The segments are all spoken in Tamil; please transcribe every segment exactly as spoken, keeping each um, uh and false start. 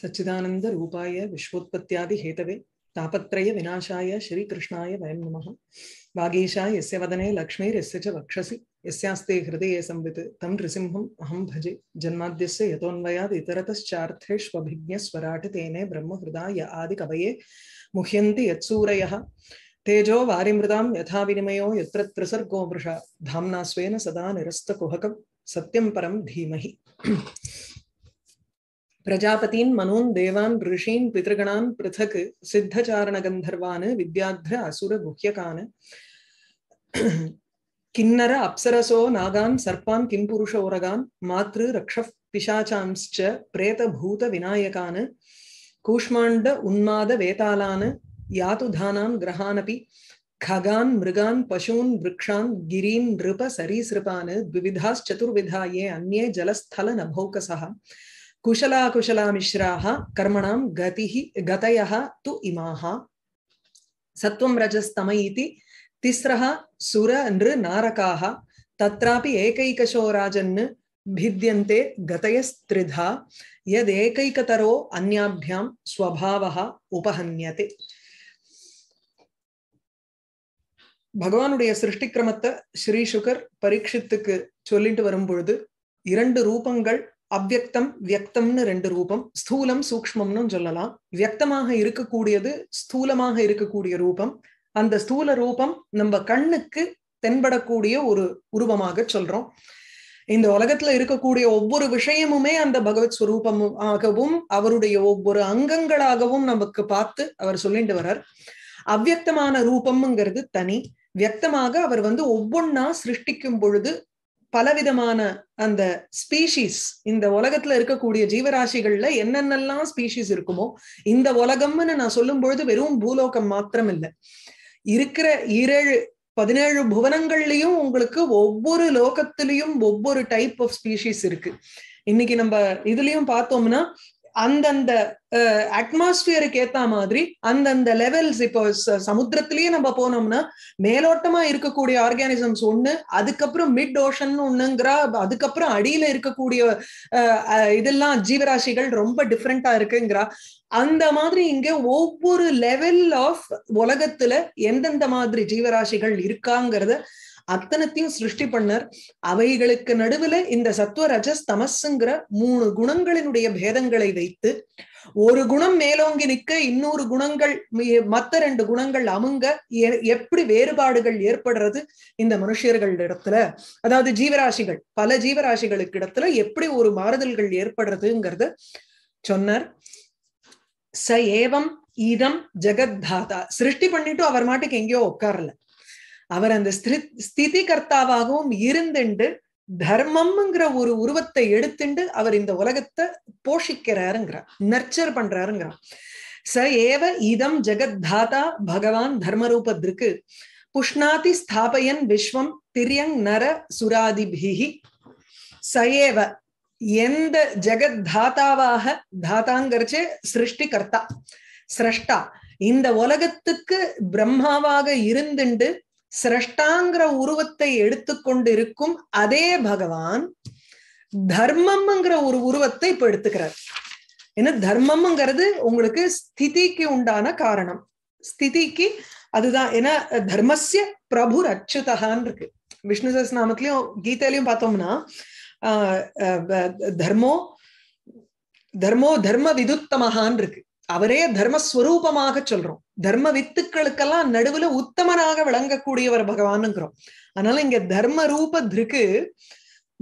सच्चिदानंद रूपाय विश्वोत्पत्त्यादि हेतवे तापत्रय विनाशाय श्री कृष्णाय वयं नमः। वागीशाय यस्य वदने लक्ष्मीर्यस्य च वक्षसि यस्यास्ते हृदये संवित् तं नृसिंहम् अहं भजे। जन्माद्यस्य यतोऽन्वयाद् इतरतश्चार्थेष्वभिज्ञस्वराट् तेने ब्रह्महृदाय आदिकवये मुह्यन्ति यत्सूरयः। तेजो वारिमृतां यथा विनिमयो यत्र त्रिसर्गो वृषा धाम्ना स्वेन सदा निरस्तकुहकं सत्यं परं धीमहि। प्रजापतीन् मनून् देवान् ऋषीन् पितृगणान् पृथक् सिद्धचारणगन्धर्वान् विद्याध्र असुरगुह्यकान् किन्नर अप्सरसो नागान् सर्पान् किंपुरुषोरगान् मातृरक्षः पिशाचांश्च प्रेतभूतविनायकान् कूष्माण्ड उन्मादवेतालान् यातुधानां ग्रहानपि खगान् मृगान् पशून् वृक्षान् गिरीन् नृप सरीसृपान् द्विविधाश्चतुर्विधा ये अन्ये जलस्थल नभौकसः कुशलाकुशला मिश्राः कर्मणां गतिः गतयः तु इमाः। सत्वं रजस्तम इति तिस्रः सुर नृ नारकाः तत्रापि एकैकशो राजन् भिद्यन्ते गतयस्त्रिधा यदेकैकतरो अन्याभ्यां स्वभावः उपहन्यते। भगवानुடைய सृष्टिक्रमத்தை श्री शुकर परीक्षित्तुக்கு சொல்லிட்டு வரும்போது இரண்டு ரூபங்கள் அவ்யக்தம் வியக்தம்னு ரெண்டு ரூபம் ஸ்தூலம் சூக்ஷ்மம்னு சொல்லலாம். வியக்தமாக இருக்கக்கூடியது ஸ்தூலமாக இருக்கக்கூடிய ரூபம். அந்த ஸ்தூல ரூபம் நம்ம கண்ணுக்கு தென்படக்கூடிய ஒரு உருவமாக சொல்றோம். இந்த உலகத்துல இருக்கக்கூடிய ஒவ்வொரு விஷயமுமே அந்த பகவத் ஸ்வரூபமாகவும் அவருடைய ஒவ்வொரு அங்கங்களாகவும் நமக்கு பார்த்து அவர் சொல்லிட்டு வர்றார். அவ்வியக்தமான ரூபம்ங்கிறது தனி. வியக்தமாக அவர் வந்து ஒவ்வொன்னா சிருஷ்டிக்கும் பொழுது பலவிதமான அந்த ஸ்பீஷீஸ் இந்த உலகத்துல இருக்கக்கூடிய ஜீவராசிகள்ல என்னென்னலாம் ஸ்பீஷீஸ் இருக்குமோ இந்த உலகம்னு நான் சொல்லும் பொழுது வெறும் பூலோகம் மாத்திரம் இல்லை, இருக்கிற ஏழு பதினேழு புவனங்கள்லயும் உங்களுக்கு ஒவ்வொரு லோகத்திலையும் ஒவ்வொரு டைப் ஆஃப் ஸ்பீஷீஸ் இருக்கு. இன்னைக்கு நம்ம இதுலயும் பார்த்தோம்னா அந்தந்த அட்மாஸ்பியருக்கு ஏத்த மாதிரி அந்தந்த லெவல்ஸ். இப்போ சமுத்திரத்திலேயே நம்ம போனோம்னா மேலோட்டமா இருக்கக்கூடிய ஆர்கானிசம்ஸ் ஒண்ணு, அதுக்கப்புறம் மிட் ஓஷன் ஒண்ணுங்கிற, அதுக்கப்புறம் அடியில இருக்கக்கூடிய அஹ் இதெல்லாம் ஜீவராசிகள் ரொம்ப டிஃப்ரெண்டா இருக்குங்கிறா. அந்த மாதிரி இங்க ஒவ்வொரு லெவல் ஆஃப் உலகத்துல எந்தெந்த மாதிரி ஜீவராசிகள் இருக்காங்கிறத அத்தனத்தையும் சிருஷ்டி பண்ணர். அவைகளுக்கு நடுவுல இந்த சத்துவ ரஜஸ் தமஸ்ங்கிற மூணு குணங்களினுடைய பேதங்களை வைத்து ஒரு குணம் மேலோங்கி நிக்க இன்னொரு குணங்கள் மத்த ரெண்டு குணங்கள் அமுங்க எப்படி வேறுபாடுகள் ஏற்படுறது இந்த மனுஷியர்கள் இடத்துல, அதாவது ஜீவராசிகள் பல ஜீவராசிகளுக்கு இடத்துல எப்படி ஒரு மாறுதல்கள் ஏற்படுறதுங்கிறத சொன்னார். ச ஏவம் இதம் ஜெகத்தாதா, சிருஷ்டி பண்ணிட்டு அவர் மாட்டுக்கு எங்கேயோ உட்காரல, அவர் அந்த ஸ்திதி கர்த்தாவாகவும் இருந்துண்டு தர்மம்ங்கிற ஒரு உருவத்தை எடுத்துண்டு அவர் இந்த உலகத்தை போஷிக்கிறாருங்கிறார், நர்ச்சர் பண்றாருங்கிறார். ச ஏவ இதம் ஜெகத்தாதா பகவான் தர்மரூபத்திற்கு புஷ்ணாதி ஸ்தாபயன் விஸ்வம் திரியங் நர சுராதிபிஹி. ச ஏவ எந்த ஜெகத்தாதாவாக, தாத்தாங்கிறச்சே சிருஷ்டி கர்த்தா சிரஷ்டா, இந்த உலகத்துக்கு பிரம்மாவாக இருந்துண்டு சிரஷ்டாங்கிற உருவத்தை எடுத்துக்கொண்டு இருக்கும் அதே பகவான் தர்மம்ங்கிற ஒரு உருவத்தை இப்ப எடுத்துக்கிறார். ஏன்னா தர்மம்ங்கிறது உங்களுக்கு ஸ்திதிக்கு உண்டான காரணம், ஸ்திதிக்கு அதுதான். ஏன்னா தர்மஸ்ய பிரபு அச்சுதகான் இருக்கு விஷ்ணு சஹஸ்ரநாமத்திலயும் கீதையிலயும் பார்த்தோம்னா ஆஹ் தர்மோ தர்மோ தர்ம விதுத்தமகான் இருக்கு. அவரே தர்மஸ்வரூபமாக சொல்றோம். தர்ம வித்துக்களுக்கெல்லாம் நடுவுல உத்தமனாக விளங்கக்கூடியவர் பகவானுங்கிறோம். அதனால இங்க தர்ம ரூபத்திற்கு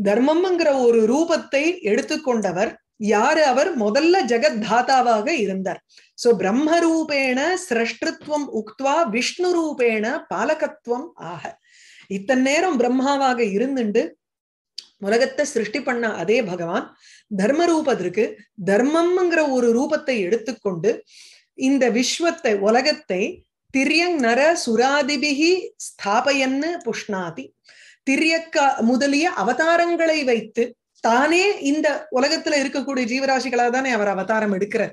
தர்மம்ங்கிற ஒரு ரூபத்தை எடுத்துக்கொண்டவர் யாரு, அவர் முதல்ல ஜெகத்தாதாவாக இருந்தார். சோ பிரம்ம ரூபேண சிரஷ்டத்துவம் உக்த்வா விஷ்ணு ரூபேண பாலகத்துவம் ஆக, இத்தனை நேரம் பிரம்மாவாக இருந்துண்டு உலகத்தை சிருஷ்டி பண்ண அதே பகவான் தர்ம ரூபத்திற்கு தர்மம்ங்கிற ஒரு ரூபத்தை எடுத்துக்கொண்டு இந்த விஸ்வத்தை உலகத்தை திரியங் நர சுராதிபிகி ஸ்தாபயன்னு புஷ்ணாதி திரியக்கா முதலிய அவதாரங்களை வைத்து தானே இந்த உலகத்துல இருக்கக்கூடிய ஜீவராசிகளா தானே அவர் அவதாரம் எடுக்கிறார்.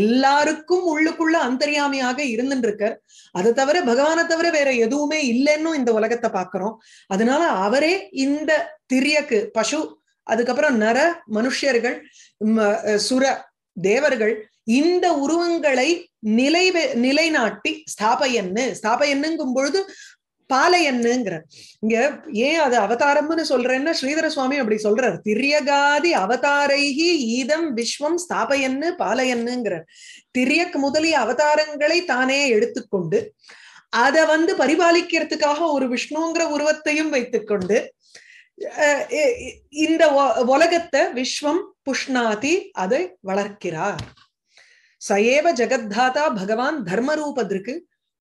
எல்லாருக்கும் உள்ளுக்குள்ள அந்தரியாமியாக இருந்துட்டு இருக்கார். அதை தவிர பகவானை தவிர வேற எதுவுமே இல்லைன்னு இந்த உலகத்தை பாக்குறோம். அதனால அவரே இந்த திரியக்கு பசு அதுக்கப்புறம் நர மனுஷர்கள் சுர தேவர்கள் இந்த உருவங்களை நிலை நிலைநாட்டி ஸ்தாபயன்னு ஸ்தாபயன்னுங்கும் பொழுது பாலையன்னுங்கிற இங்க ஏன் அது அவதாரம்னு சொல்றேன்னா ஸ்ரீதர சுவாமி அப்படி சொல்றாரு திரியகாதி அவதாரைகி ஈதம் விஸ்வம் ஸ்தாபயன்னு பாலையன்னுங்கிறார். திரியக் முதலிய அவதாரங்களை தானே எடுத்துக்கொண்டு அதை வந்து பரிபாலிக்கிறதுக்காக ஒரு விஷ்ணுங்கிற உருவத்தையும் வைத்துக்கொண்டு இந்த உலகத்தை விஸ்வம் புஷ்ணாதி அதை வளர்க்கிறார். சயேவ ஜெகத்தாதா பகவான் தர்மரூபத்திற்கு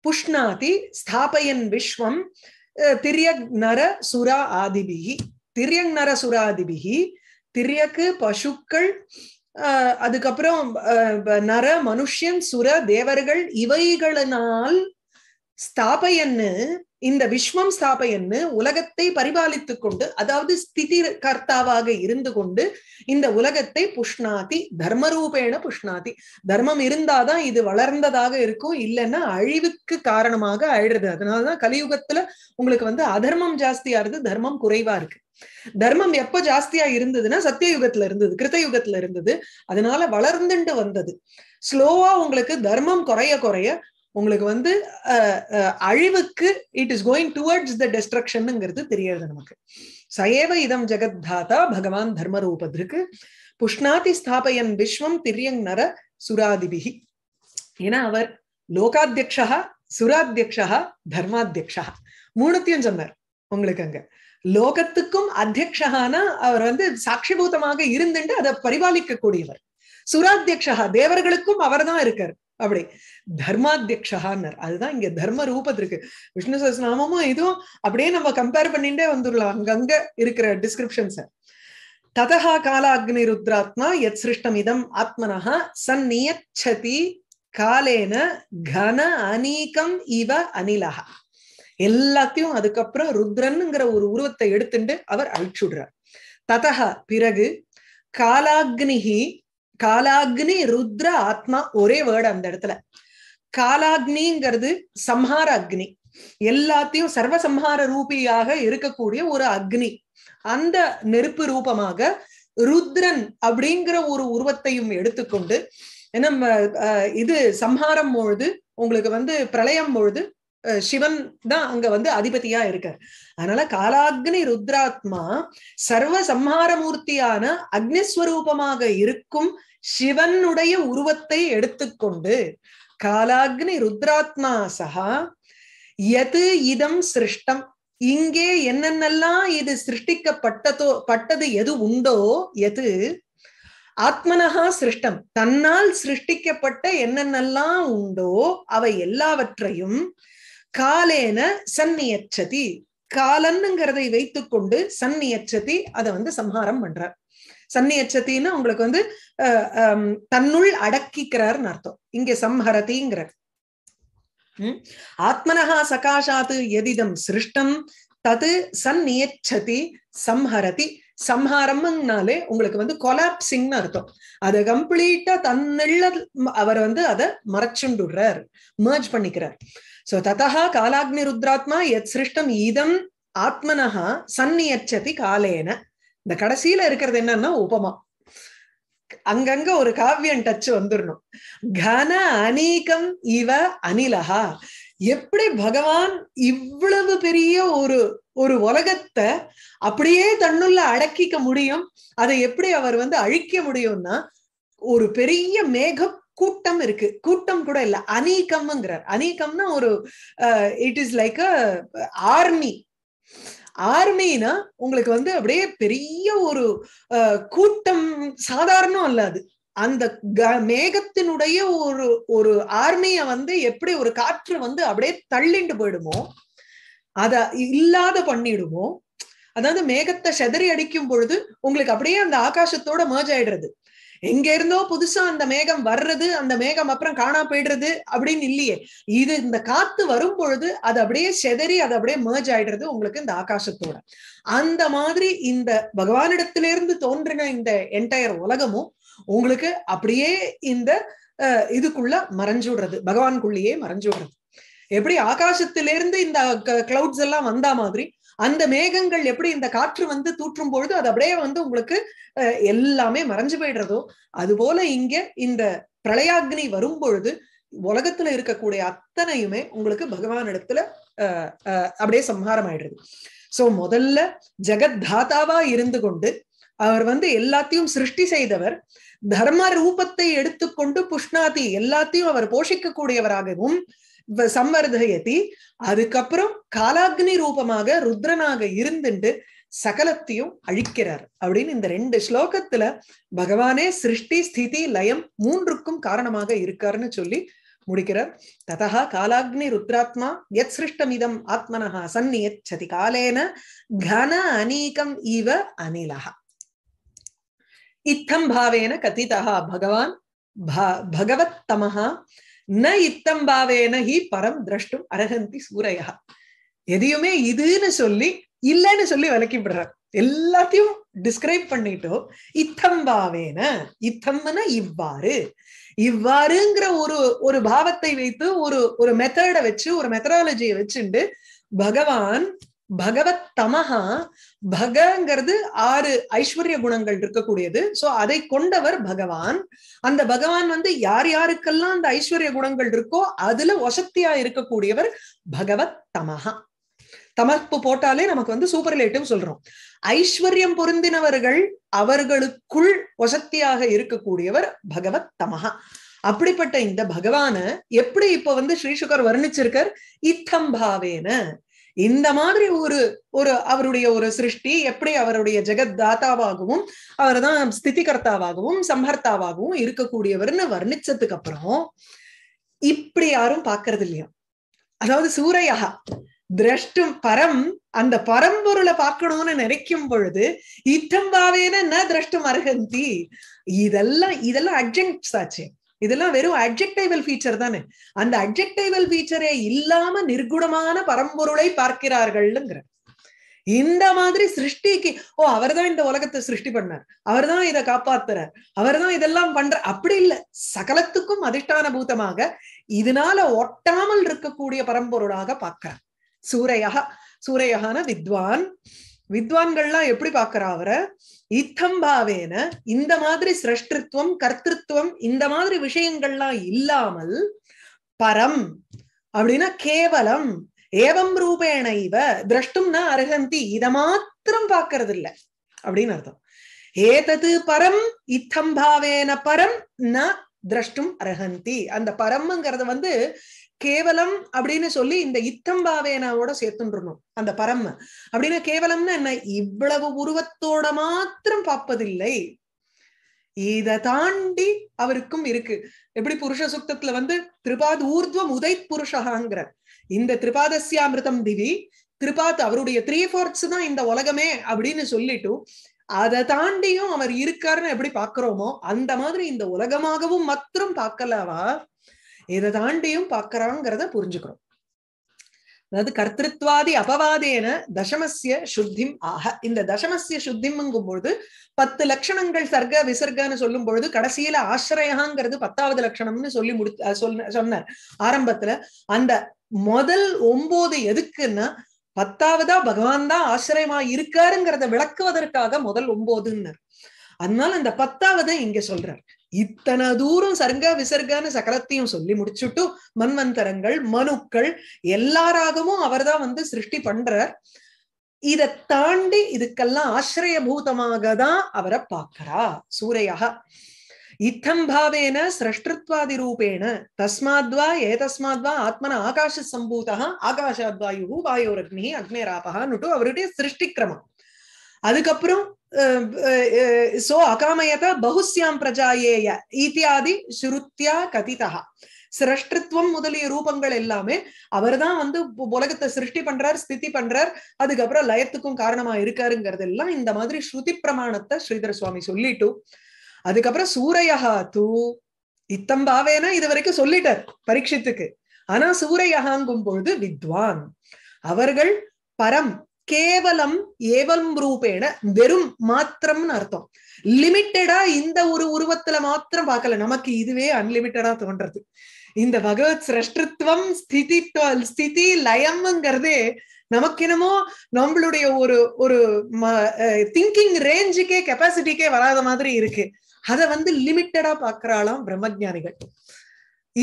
புஷ்ணாதி ஸ்தாபயன் விஸ்வம் திரியக் நர சுரா ஆதிபிகி திரியக் நர சுராதிபிகி திரியக்கு பசுக்கள் அஹ் அதுக்கப்புறம் நர மனுஷன் சுர தேவர்கள் இவைகளினால் ஸ்தாபயன்னு இந்த விஸ்வம் ஸ்தாபயன்னு உலகத்தை பரிபாலித்து கொண்டு அதாவது ஸ்திதி கர்த்தாவாக இருந்து கொண்டு இந்த உலகத்தை புஷ்ணாதி தர்மரூபேண புஷ்ணாதி தர்மம் இருந்தாதான் இது வளர்ந்ததாக இருக்கும், இல்லைன்னா அழிவுக்கு காரணமாக ஆயிடுறது. அதனாலதான் கலியுகத்துல உங்களுக்கு வந்து அதர்மம் ஜாஸ்தியா இருக்கு, தர்மம் குறைவா இருக்கு. தர்மம் எப்ப ஜாஸ்தியா இருந்ததுன்னா சத்தியயுகத்துல இருந்தது, கிருத்தயுகத்துல இருந்தது, அதனால வளர்ந்துட்டு வந்தது. ஸ்லோவா உங்களுக்கு தர்மம் குறைய குறைய உங்களுக்கு வந்து அழிவுக்கு it is going towards the டெஸ்ட்ரக்ஷன்ங்கிறது தெரியாது நமக்கு. சயேவ இதம் ஜெகத்தாதா பகவான் தர்மரூபத்திற்கு புஷ்ணாதி ஸ்தாபயன் விஸ்வம் திரியங் நர சுராதிபிகி. ஏன்னா அவர் லோகாத்தியக்ஷா சுராத்தியக்ஷா தர்மாத்தியக்ஷா மூணுத்தையும் சொன்னார். உங்களுக்கு அங்க லோகத்துக்கும் அத்தியக்ஷகானா அவர் வந்து சாட்சிபூதமாக இருந்துட்டு அதை பரிபாலிக்க கூடியவர். சுராத்தியக்ஷா தேவர்களுக்கும் அவர் தான் இருக்கார். அப்படி தர்மாத்தியக்ஷான்னர் அதுதான் இங்க தர்ம ரூபத்திற்கு விஷ்ணு சஹஸ்ரநாமமும் இதுவும் அப்படியே நம்ம கம்பேர் பண்ணிட்டே வந்துடலாம் அங்கங்க இருக்கிற டிஸ்கிரிப்ஷன். சார் ததஹா காலாக்னி ருத்ராத்மா யத் சிருஷ்டம் இதம் ஆத்மனஹ சந்நியச்சதி காலேன கன அனீகம் இவ அனிலஹ எல்லாத்தையும் அதுக்கப்புறம் ருத்ரன்ங்கிற ஒரு உருவத்தை எடுத்துட்டு அவர் அழிச்சுடுறார். ததஹா பிறகு காலாக்னிஹி காலாக்னி ருத்ர ஆத்மா ஒரே வேர்டு அந்த இடத்துல. காலாக்னிங்கிறது சம்ஹார அக்னி, எல்லாத்தையும் சர்வசம்ஹார ரூபியாக இருக்கக்கூடிய ஒரு அக்னி. அந்த நெருப்பு ரூபமாக ருத்ரன் அப்படிங்கிற ஒரு உருவத்தையும் எடுத்துக்கொண்டு நம்ம இது சம்ஹாரம் பொழுது உங்களுக்கு வந்து பிரளயம் பொழுது சிவன் தான் அங்க வந்து அதிபதியா இருக்கார். அதனால காலாக்னி ருத்ராத்மா சர்வ சம்ஹாரமூர்த்தியான அக்னிஸ்வரூபமாக இருக்கும் சிவனுடைய உருவத்தை எடுத்துக்கொண்டு காலாக்னி ருத்ராத்மா சஹா யது இதம் சிருஷ்டம் இங்கே என்னென்னலாம் இது சிருஷ்டிக்கப்பட்டதோ பட்டது எது உண்டோ எது ஆத்மனஹா சிருஷ்டம் தன்னால் சிருஷ்டிக்கப்பட்ட என்னென்னலாம் உண்டோ அவை எல்லாவற்றையும் காலேன சந்நியச்சதி காலன்னுங்கிறதை வைத்துக்கொண்டு சந்நியச்சதி அதை வந்து சம்ஹாரம் பண்றார். சந்நியச்சத்தின்னு உங்களுக்கு வந்து அஹ் தன்னுள் அடக்கிக்கிறார்னு அர்த்தம். இங்க சம்ஹரதிங்கிறார். உம் ஆத்மனஹா சகாஷாத்து எதிதம் சிருஷ்டம் தது சந்நியச்சதி சம்ஹரதி. சம்ஹாரம்னாலே உங்களுக்கு வந்து கொலாப்சிங்னு அர்த்தம். அதை கம்ப்ளீட்டா தன்னுள்ள அவர் வந்து அதை மறைச்சுண்டுடுறார், மர்ஜ் பண்ணிக்கிறார். சோ ததஹா காலாக்னி ருத்ராத்மா யத் சிருஷ்டம் இதம் ஆத்மனஹா சந்நியச்சதி காலேன. இந்த கடைசியில இருக்கிறது என்னன்னா உபமா, அங்கங்க ஒரு காவியம் டச் வந்துடணும். கன அனீகம் இவ அனிலஹா எப்படி பகவான் இவ்வளவு பெரிய ஒரு ஒரு உலகத்தை அப்படியே தன்னுள்ள அடக்கிக்க முடியும், அதை எப்படி அவர் வந்து அழிக்க முடியும்னா ஒரு பெரிய மேக கூட்டம் இருக்கு, கூட்டம் கூட இல்ல அனீகம்ங்கிறார். அனீகம்னா ஒரு ah it is like a army. ஆர்மின்னா உங்களுக்கு வந்து அப்படியே பெரிய ஒரு அஹ் கூட்டம் சாதாரணம் அல்லாது அந்த மேகத்தினுடைய ஒரு ஒரு ஆர்மிய வந்து எப்படி ஒரு காற்று வந்து அப்படியே தள்ளிண்டு போயிடுமோ அத இல்லாத பண்ணிடுமோ, அதாவது மேகத்தை செதறி அடிக்கும் பொழுது உங்களுக்கு அப்படியே அந்த ஆகாசத்தோட மேர்ஜ் ஆயிடுறது. எங்க இருந்தோ புதுசா அந்த மேகம் வர்றது, அந்த மேகம் அப்புறம் காணா போயிடுறது அப்படின்னு இல்லையே, இது இந்த காத்து வரும் பொழுது அது அப்படியே செதறி அது அப்படியே மேர்ஜ் ஆயிடுறது உங்களுக்கு இந்த ஆகாசத்தோட. அந்த மாதிரி இந்த பகவானிடத்திலிருந்து தோன்றின இந்த என்டையர் உலகமும் உங்களுக்கு அப்படியே இந்த அஹ் இதுக்குள்ள மறைஞ்சுடுறது, பகவானுக்குள்ளேயே மறைஞ்சுடுறது. எப்படி ஆகாசத்திலிருந்து இந்த கிளவுட்ஸ் எல்லாம் வந்தா மாதிரி அந்த மேகங்கள் எப்படி இந்த காற்று வந்து தூற்றும் பொழுது அது அப்படியே வந்து உங்களுக்கு எல்லாமே மறைஞ்சு போயிடுறதோ அதுபோல இங்க இந்த பிரளயாக்னி வரும் பொழுது உலகத்துல இருக்கக்கூடிய அத்தனையுமே உங்களுக்கு பகவான் இடத்துல அஹ் அஹ் அப்படியே சம்ஹாரம் ஆயிடுறது. சோ முதல்ல ஜெகத் தாதாவா இருந்து கொண்டு அவர் வந்து எல்லாத்தையும் சிருஷ்டி செய்தவர், தர்ம ரூபத்தை எடுத்துக்கொண்டு புஷ்ணாதி எல்லாத்தையும் அவர் போஷிக்க கூடியவராகவும் சம்வர்தயதி, அதுக்கப்புறம் காலாக்னி ரூபமாக ருத்ரனாக இருந்துட்டு சகலத்தையும் அழிக்கிறார் அப்படின்னு இந்த ரெண்டு ஸ்லோகத்துல பகவானே சிருஷ்டி ஸ்திதி லயம் மூன்றுக்கும் காரணமாக இருக்காருன்னு சொல்லி முடிக்கிறார். ததஹ காலாக்னி ருத்ராத்மா யத் சிருஷ்டமிதம் ஆத்மனஹ சன்னியத் சதி காலேன கன அநீகம் இவ அனிலஹ इत्थं भावेन कथितः भगवान् भगवत्तमः न इत्थं भावेन हि परं द्रष्टुम् अर्हन्ति सूरयः. எதையுமே இதுன்னு சொல்லி இல்லைன்னு சொல்லி விளக்கி விடுறார். எல்லாத்தையும் டிஸ்கிரைப் பண்ணிட்டு இத்தம் பாவேன, இத்தம்னா இவ்வாறு, இவ்வாறுங்கிற ஒரு ஒரு பாவத்தை வைத்து ஒரு ஒரு மெத்தடை வச்சு ஒரு மெத்தடாலஜியை வச்சுண்டு பகவான் பகவத் தமஹா, பகங்கிறது ஆறு ஐஸ்வர்ய குணங்கள் இருக்கக்கூடியது. சோ அதை கொண்டவர் பகவான். அந்த பகவான் வந்து யார் யாருக்கெல்லாம் அந்த ஐஸ்வர்ய குணங்கள் இருக்கோ அதுல வசத்தியா இருக்கக்கூடியவர் பகவத் தமஹா. தமப்பு போட்டாலே நமக்கு வந்து சூப்பர்லேட்டிவ் சொல்றோம். ஐஸ்வர்யம் பொருந்தினவர்கள் அவர்களுக்குள் வசத்தியாக இருக்கக்கூடியவர் பகவத் தமஹா. அப்படிப்பட்ட இந்த பகவான எப்படி இப்ப வந்து ஸ்ரீசுகர் வர்ணிச்சிருக்கார்? இத்தம் பாவேன, இந்த மாதிரி ஒரு ஒரு அவருடைய ஒரு சிருஷ்டி எப்படி அவருடைய ஜெகத் தாத்தாவாகவும் அவர் தான் ஸ்திதிகர்த்தாவாகவும் சம்ஹர்த்தாவாகவும் இருக்கக்கூடியவர்னு வர்ணிச்சதுக்கு அப்புறம் இப்படி யாரும் பாக்குறது இல்லையா? அதாவது சூரையாக திரஷ்டும் பரம், அந்த பரம்பொருளை பார்க்கணும்னு நினைக்கும் பொழுது இத்தம்பாவேன ந திரஷ்டும் அர்ஹந்தி, இதெல்லாம் இதெல்லாம் அட்ஜெக்ட்ஸ் ஆச்சு. இதெல்லாம் வெறும் அட்ஜெக்டைவல் ஃபீச்சர் தானே. அந்த அட்ஜெக்டைவல் ஃபீச்சரே இல்லாம நிர்குணமான பரம்பொருளை பார்க்கிறார்கள்ங்கிற இந்த மாதிரி சிருஷ்டிக்கு ஓ அவர்தான் இந்த உலகத்தை சிருஷ்டி பண்ணார், அவர்தான் இதை காப்பாத்துறார், அவர்தான் இதெல்லாம் பண்ற அப்படி இல்லை. சகலத்துக்கும் அதிஷ்டான பூதமாக இதனால ஒட்டாமல் இருக்கக்கூடிய பரம்பொருளாக பார்க்கிறார். சூரையாக சூரையகான வித்வான், வித்வான்கள்லாம் எப்படி பாக்குறா அவரை? இத்தம்பாவேன, இந்த மாதிரி சிரஷ்டிருத்துவம் கர்த்திருவம் இந்த மாதிரி விஷயங்கள்லாம் இல்லாமல் பரம் அப்படின்னா கேவலம் ஏவம் ரூபேண இவ திரஷ்டும்னா அருகந்தி, இத மாத்திரம் பாக்குறது இல்லை அப்படின்னு அர்த்தம். ஏதது பரம் இத்தம்பாவேன பரம் ந திரஷ்டும் அருகந்தி. அந்த பரம்ங்கிறது வந்து கேவலம் அப்படின்னு சொல்லி இந்த இத்தம்பாவேனாவோட சேர்த்துன்றணும். அந்த பரம் அப்படின்னா கேவலம்னா என்ன? இவ்வளவு உருவத்தோட மாத்திரம் பார்ப்பதில்லை, இத தாண்டி அவருக்கும் இருக்கு. எப்படி புருஷ சுக்தத்துல வந்து திரிபாத் ஊர்துவம் உதைத் புருஷகாங்கிற இந்த திரிபாதஸ்யாமிருதம் திவி திரிபாத் அவருடைய த்ரீ ஃபோர்த்ஸ் தான் இந்த உலகமே அப்படின்னு சொல்லிட்டு அதை தாண்டியும் அவர் இருக்காருன்னு எப்படி பாக்குறோமோ அந்த மாதிரி இந்த உலகமாகவும் மாத்திரம் பார்க்கலவா இதை தாண்டியும் பாக்குறாங்கிறத புரிஞ்சுக்கிறோம். அதாவது கர்த்திருவாதி அபவாதேன தசமசிய சுத்திம் ஆக, இந்த தசமசிய சுத்திம்ங்கும் பொழுது பத்து லட்சணங்கள் சர்க்க விசர்க்கன்னு சொல்லும் பொழுது கடைசியில ஆசிரயாங்கிறது பத்தாவது லட்சணம்னு சொல்லி முடி சொன்னார் ஆரம்பத்துல. அந்த முதல் ஒன்பது எதுக்குன்னா பத்தாவதா பகவான் தான் ஆசிரியமா இருக்காருங்கிறத விளக்குவதற்காக முதல் ஒன்பதுன்னு. அதனால அந்த பத்தாவது இங்க சொல்றார். இத்தனை தூரம் சர்க விசர்கான்னு சகலத்தையும் சொல்லி முடிச்சுட்டு மன்வந்தரங்கள் மனுக்கள் எல்லாராகவும் அவர் தான் வந்து சிருஷ்டி பண்றார். இதை தாண்டி இதுக்கெல்லாம் ஆசிரியபூதமாக தான் அவரை பார்க்கிறா சூரையாக. இத்தம்பாவேன சிரஷ்டிருத்வாதி ரூபேண தஸ்மாத்வா ஏதஸ்மாத்வா ஆத்மன ஆகாஷ சம்பூதா ஆகாஷாத்வாயு வாயோரக்னி அக்னேராபகான்னுட்டு அவருடைய சிருஷ்டிக்கிரமம். அதுக்கப்புறம் சோ அகாமயத பகுஸ்யாம் பிரஜாயேய இத்தியாதி சுருத்தியா கதிதா, சிரஷ்டிருவம் முதலிய ரூபங்கள் எல்லாமே அவர்தான் வந்து உலகத்தை சிருஷ்டி பண்றார், ஸ்திதி பண்றார், அதுக்கப்புறம் லயத்துக்கும் காரணமா இருக்காருங்கிறது எல்லாம் இந்த மாதிரி ஸ்ருதி பிரமாணத்தை ஸ்ரீதர சுவாமி சொல்லிட்டு அதுக்கப்புறம் சூரையகா தூ இத்தம்பாவேனா இது வரைக்கும் சொல்லிட்டார் பரீட்சித்துக்கு. ஆனா சூரையகாங்கும் பொழுது வித்வான் அவர்கள் பரம் கேவலம் ஏவம் ரூபேன வெறும் மாத்திரம்னு அர்த்தம். லிமிட்டடா இந்த ஒரு உருவத்துல மாத்திரம் பார்க்கல, நமக்கு இதுவே அன்லிமிட்டடா தோன்றது. இந்த பகவத் சிரஷ்டிருவம் ஸ்திதி ஸ்திதி லயம்ங்கிறதே நமக்கினமோ நம்மளுடைய ஒரு ஒரு திங்கிங் ரேஞ்சுக்கே கெபாசிட்டிக்கே வராத மாதிரி இருக்கு. அத வந்து லிமிட்டடா பாக்குறாளாம் பிரம்மஞானிகள்.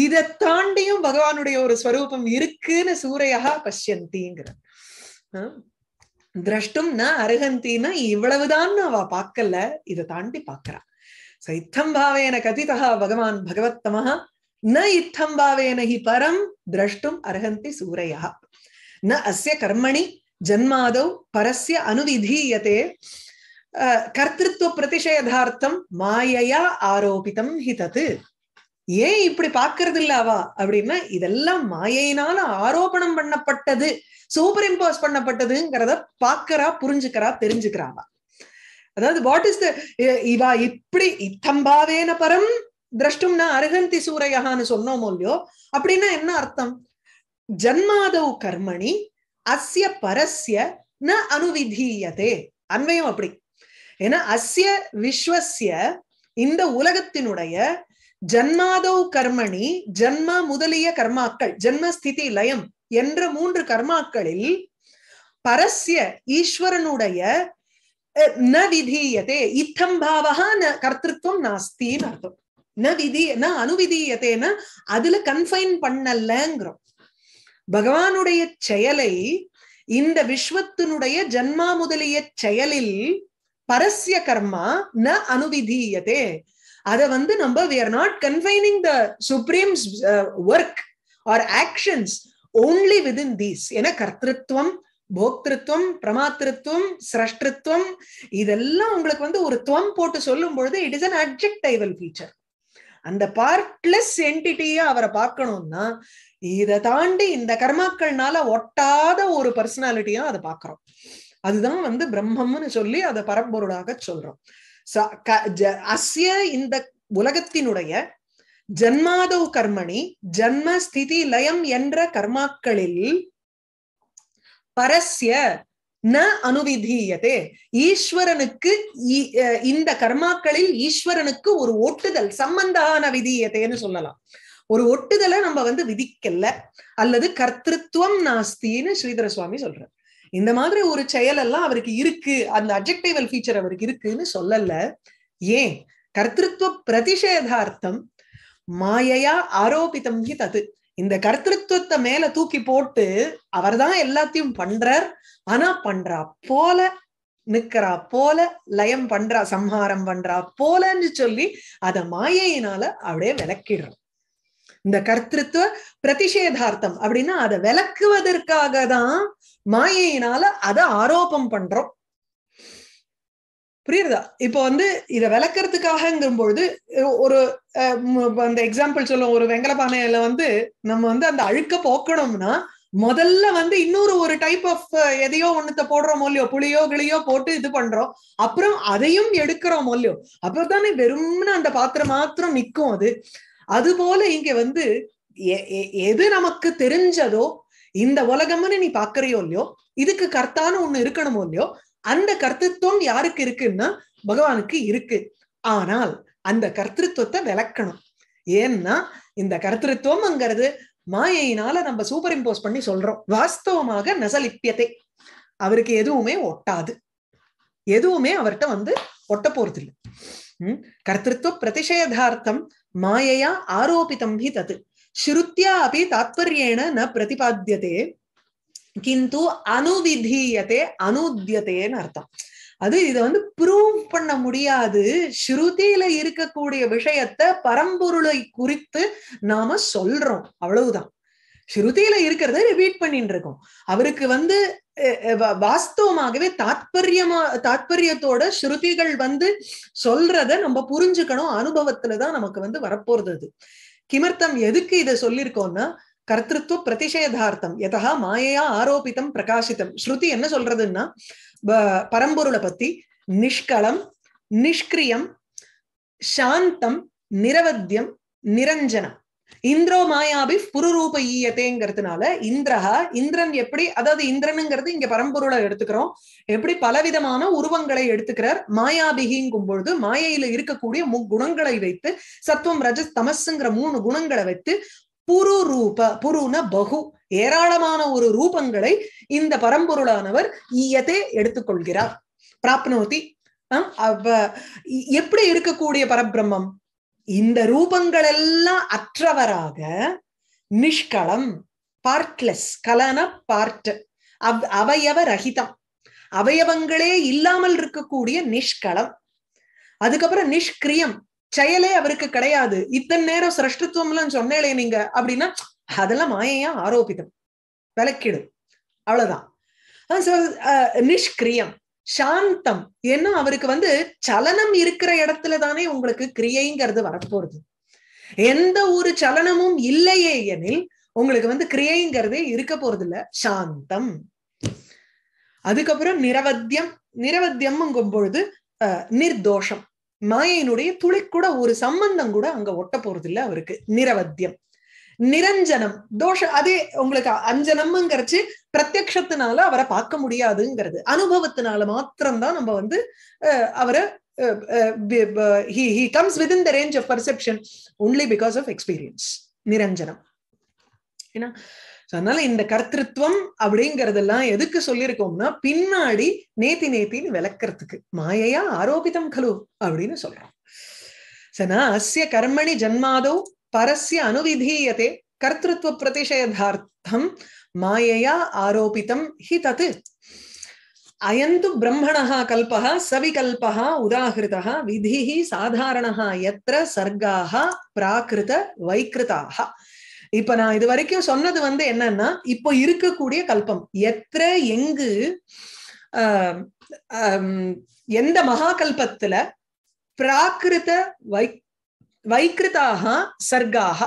இதை தாண்டியும் பகவானுடைய ஒரு ஸ்வரூபம் இருக்குன்னு சூரையா பஷ்யந்திங்கிற திரஷ்டும் ந அருகந்தின்னா இவ்வளவுதான் அவ பார்க்கல, இதை தாண்டி பாக்குறா. சோ இத்தம் பாவேன கதிதா பகவான் பகவத்தமஹ न इत्थं भावेन हि परं द्रष्टुम् अर्हन्ति सूरयः न अस्य कर्मणि जन्मादौ परस्य अनुविधीयते कर्तृत्व प्रतिषेधार्थं मायया आरोपितं हि तत्. ஏ இப்படி பாக்குறது இல்லவா அப்படின்னா இதெல்லாம் மாயையினால ஆரோபணம் பண்ணப்பட்டது, சூப்பர் இம்போஸ் பண்ணப்பட்டதுங்கிறத பாக்குறா, புரிஞ்சுக்கிறா, தெரிஞ்சுக்கிறாவா. அதாவது வாட் இஸ் த இவா இப்படி இத்தம் பாவேன பரம் द्रष्टुम् न अर्हन्ति सूरयः सोन्नोमोल्यो அப்படின்னா என்ன அர்த்தம்? ஜன்மாதௌ கர்மணி அஸ்ய பரஸ்ய न अनुविधीयते. அன்வயம் அப்படி. ஏன்னா அஸ்ய விஸ்வஸ்ய இந்த உலகத்தினுடைய ஜன்மாதௌ கர்மணி ஜன்ம முதலிய கர்மாக்கள் ஜன்ம ஸ்திதி லயம் என்ற மூன்று கர்மாக்களில் பரஸ்ய ஈஸ்வரனுடைய न विधीयते इत्थं भावः न கர்த்திருவம் नास्ति அர்த்தம். न विधि न अनुविधीयते न அதுல கன்ஃபைன் பண்ணலங்கறோம். பகவானுடைய செயலை இந்த விஸ்வத்தினுடைய ஜன்மா முதலிய செயலில் பரஸ்ய கர்மா ந அனுவிதீயதே. அத வந்து நம்ம we are not confining the supreme's uh, work or actions only within these. ஏன்னா கர்த்திருவம் போக்திருத்துவம் பிரமாத்திருத்துவம் சிரஷ்டிருத்துவம் இதெல்லாம் உங்களுக்கு வந்து ஒரு துவம் போட்டு சொல்லும் பொழுது it is an adjectival feature. அந்த பார்ட்லெஸ் என்டிட்டியா அவரை பார்க்கணும்னா இதை தாண்டி இந்த கர்மாக்கள்னால ஒட்டாத ஒரு பர்சனாலிட்டியா அதை பார்க்கிறோம். அதுதான் வந்து பிரம்மம்னு சொல்லி அதை பரம்பொருளாக சொல்றோம். அஸ்ய இந்த உலகத்தினுடைய ஜன்மாதவ் கர்மணி ஜன்ம ஸ்திதி லயம் என்ற கர்மாக்களில் பரஸ்ய ந அனுவிதீயதே ஈஸ்வரனுக்கு இந்த கர்மாக்களில் ஈஸ்வரனுக்கு ஒரு ஒட்டுதல் சம்பந்தான விதீயத்தைன்னு சொல்லலாம். ஒரு ஒட்டுதலை நம்ம வந்து விதிக்கல அல்லது கர்த்திருவம் நாஸ்தின்னு ஸ்ரீதர சுவாமி சொல்றார். இந்த மாதிரி ஒரு செயல் எல்லாம் அவருக்கு இருக்கு, அந்த அட்ஜெக்டிவல் ஃபீச்சர் அவருக்கு இருக்குன்னு சொல்லல. ஏன்? கர்த்திருவ பிரதிஷேதார்த்தம் மாயையா ஆரோபிதம் ஹி தது. இந்த கர்த்திருவத்தை மேல தூக்கி போட்டு அவர் தான் எல்லாத்தையும் பண்றார், ஆனா பண்றா போல நிக்கிறா போல லயம் பண்றா சம்ஹாரம் பண்றா போலன்னு சொல்லி அத மாயையினால அப்படியே விளக்கிடுறோம். இந்த கர்த்திருவ பிரதிஷேதார்த்தம் அப்படின்னா அதை விளக்குவதற்காக தான் மாயையினால அதை ஆரோபம் பண்றோம். புரியுறதா? இப்போ வந்து இதை விளக்குறதுக்காகங்கிறபொழுது ஒரு அந்த எக்ஸாம்பிள் சொல்லுவோம். ஒரு வெங்கலப்பானையில வந்து நம்ம வந்து அந்த அழுக்க போக்கணும்னா முதல்ல வந்து இன்னொரு ஒரு டைப் ஆஃப் எதையோ ஒண்ணுத்த போடுறோம் இல்லையோ, புளியோ கிளியோ போட்டு இது பண்றோம், அப்புறம் அதையும் எடுக்கிறோம் இல்லையோ, அப்பதானே வெறும்னு அந்த பாத்திரம் மாத்திரம் நிக்கும். அது அது போல இங்க வந்து எது நமக்கு தெரிஞ்சதோ இந்த உலகம்னு நீ பாக்குறியோ இல்லையோ, இதுக்கு கர்த்தான்னு ஒண்ணு இருக்கணுமோ இல்லையோ, அந்த கர்த்தித்துவம் யாருக்கு இருக்குன்னா பகவானுக்கு இருக்கு. ஆனால் அந்த கர்த்திருவத்தை விளக்கணும். ஏன்னா இந்த கர்த்திருவம்ங்கிறது மாயினால நம்ம சூப்பர் இம்போஸ் பண்ணி சொல்றோம். வாஸ்தவமாக நசலிப்பியத்தை அவருக்கு எதுவுமே ஒட்டாது, எதுவுமே அவர்கிட்ட வந்து ஒட்ட போறது இல்லை. உம் கர்த்திருவ பிரதிஷேதார்த்தம் மாயையா ஆரோபிதம் ஹி தது ஸ்ருத்யா அபி தாத்பர்யேண ந பிரதிபாத்தியதே கிந்து அனுவிதீயதே அனுத்யதேன்னு அர்த்தம். அது இதை வந்து ப்ரூவ் பண்ண முடியாது. ஸ்ருதியில இருக்கக்கூடிய விஷயத்த பரம்பொருளை குறித்து நாம சொல்றோம், அவ்வளவுதான். ஸ்ருதியில இருக்கிறத ரிப்பீட் பண்ணிட்டு இருக்கோம். அவருக்கு வந்து வாஸ்தவமாகவே தாத்பரியமா தாத்பரியத்தோட ஸ்ருதிகள் வந்து சொல்றத நம்ம புரிஞ்சுக்கணும். அனுபவத்துலதான் நமக்கு வந்து வரப்போறது. அது கிமர்த்தம் எதுக்கு இதை சொல்லியிருக்கோம்னா கர்த்திருவ பிரதிஷேதார்த்தம் யதா மாயையா ஆரோபிதம் பிரகாசிதம். ஸ்ருதி என்ன சொல்றதுன்னா பரம்பொருளை பத்தி நிஷ்கலம் நிஷ்கிரியம் சாந்தம் நிரவத்தியம் நிரஞ்சனம் இந்திரோ மாயாபி புருரூப ஈயத்தேங்கிறதுனால இந்திரஹா இந்திரன் எப்படி, அதாவது இந்திரனுங்கிறது இங்க பரம்பொருளை எடுத்துக்கிறோம், எப்படி பலவிதமான உருவங்களை எடுத்துக்கிறார். மாயாபிகிங்கும் பொழுது மாயையில இருக்கக்கூடிய முக்குணங்களை வைத்து சத்துவம் ரஜஸ் தமஸுங்கிற மூணு குணங்களை வைத்து புருரூப புருன பகு ஏராளமான ஒரு ரூபங்களை இந்த பரம்பொருளானவர் ஈயத்தை எடுத்துக்கொள்கிறார். பிராப்னோதி எப்படி இருக்கக்கூடிய பரபிரம்மம் இந்த ரூபங்கள் எல்லாம் அற்றவராக நிஷ்களம் பார்ட்லெஸ் கலன பார்ட் அவயவ ரஹிதம் அவயவங்களே இல்லாமல் இருக்கக்கூடிய நிஷ்களம். அதுக்கப்புறம் நிஷ்கிரியம் செயலே அவருக்கு கிடையாது. இத்தனை நேரம் சிரஷ்டத்துவம் எல்லாம் சொன்னேலே நீங்க அப்படின்னா அதெல்லாம் மாயையா ஆரோபிதம் விளக்கிடும் அவ்வளவுதான். நிஷ்கிரியம் சாந்தம் ஏன்னா அவருக்கு வந்து சலனம் இருக்கிற இடத்துல தானே உங்களுக்கு கிரியைங்கிறது வரப்போறது. எந்த ஒரு சலனமும் இல்லையே எனில் உங்களுக்கு வந்து கிரியைங்கிறதே இருக்க போறது இல்ல. சாந்தம். அதுக்கப்புறம் நிரவத்தியம். நிரவத்தியம் பொழுது அஹ் நிர்தோஷம் மாயினுடைய துளி கூட ஒரு சம்பந்தம் கூட அங்க ஒட்ட போறது இல்ல அவருக்கு நிரவத்தியம். நிரஞ்சனம் தோஷம் அதே உங்களுக்கு அஞ்சனம்ங்கிறச்சு பிரத்யக்ஷத்தினால அவரை பார்க்க முடியாதுங்கிறது அனுபவத்தினால மாத்திரம்தான் நம்ம வந்து அஹ் அவரை he comes within the range of perception only because of experience. நிரஞ்சனம் ஏன்னா அதனால இந்த கர்த்திருவம் அப்படிங்கறதெல்லாம் எதுக்கு சொல்லியிருக்கோம்னா பின்னாடி நேத்தி நேத்தின்னு விளக்கிறதுக்கு மாயையா ஆரோபிதம் கலு அப்படின்னு சொல்றோம். சனா அஸ்ய கர்மணி ஜன்மாதோ பரஸ்ய அனுவிதீயதே கர்த்திருவ பிரதிஷேதார்த்தம் மாயையா ஆரோபிதம் ஹி தத் அயந்து பிரம்மணஹ கல்பஹ சவிகல்பஹ உதாஹிருதஹ விதிஹி சாதாரணஹ யத்ர சர்காஹ பிராகிருத வைகிருதாஹ. இப்ப நான் இது வரைக்கும் சொன்னது வந்து என்னன்னா இப்போ இருக்கக்கூடிய கல்பம் எத்திர எங்கு ஆஹ் எந்த மகா கல்பத்துல பிராகிருத வை வைகிருதாக சர்க்காக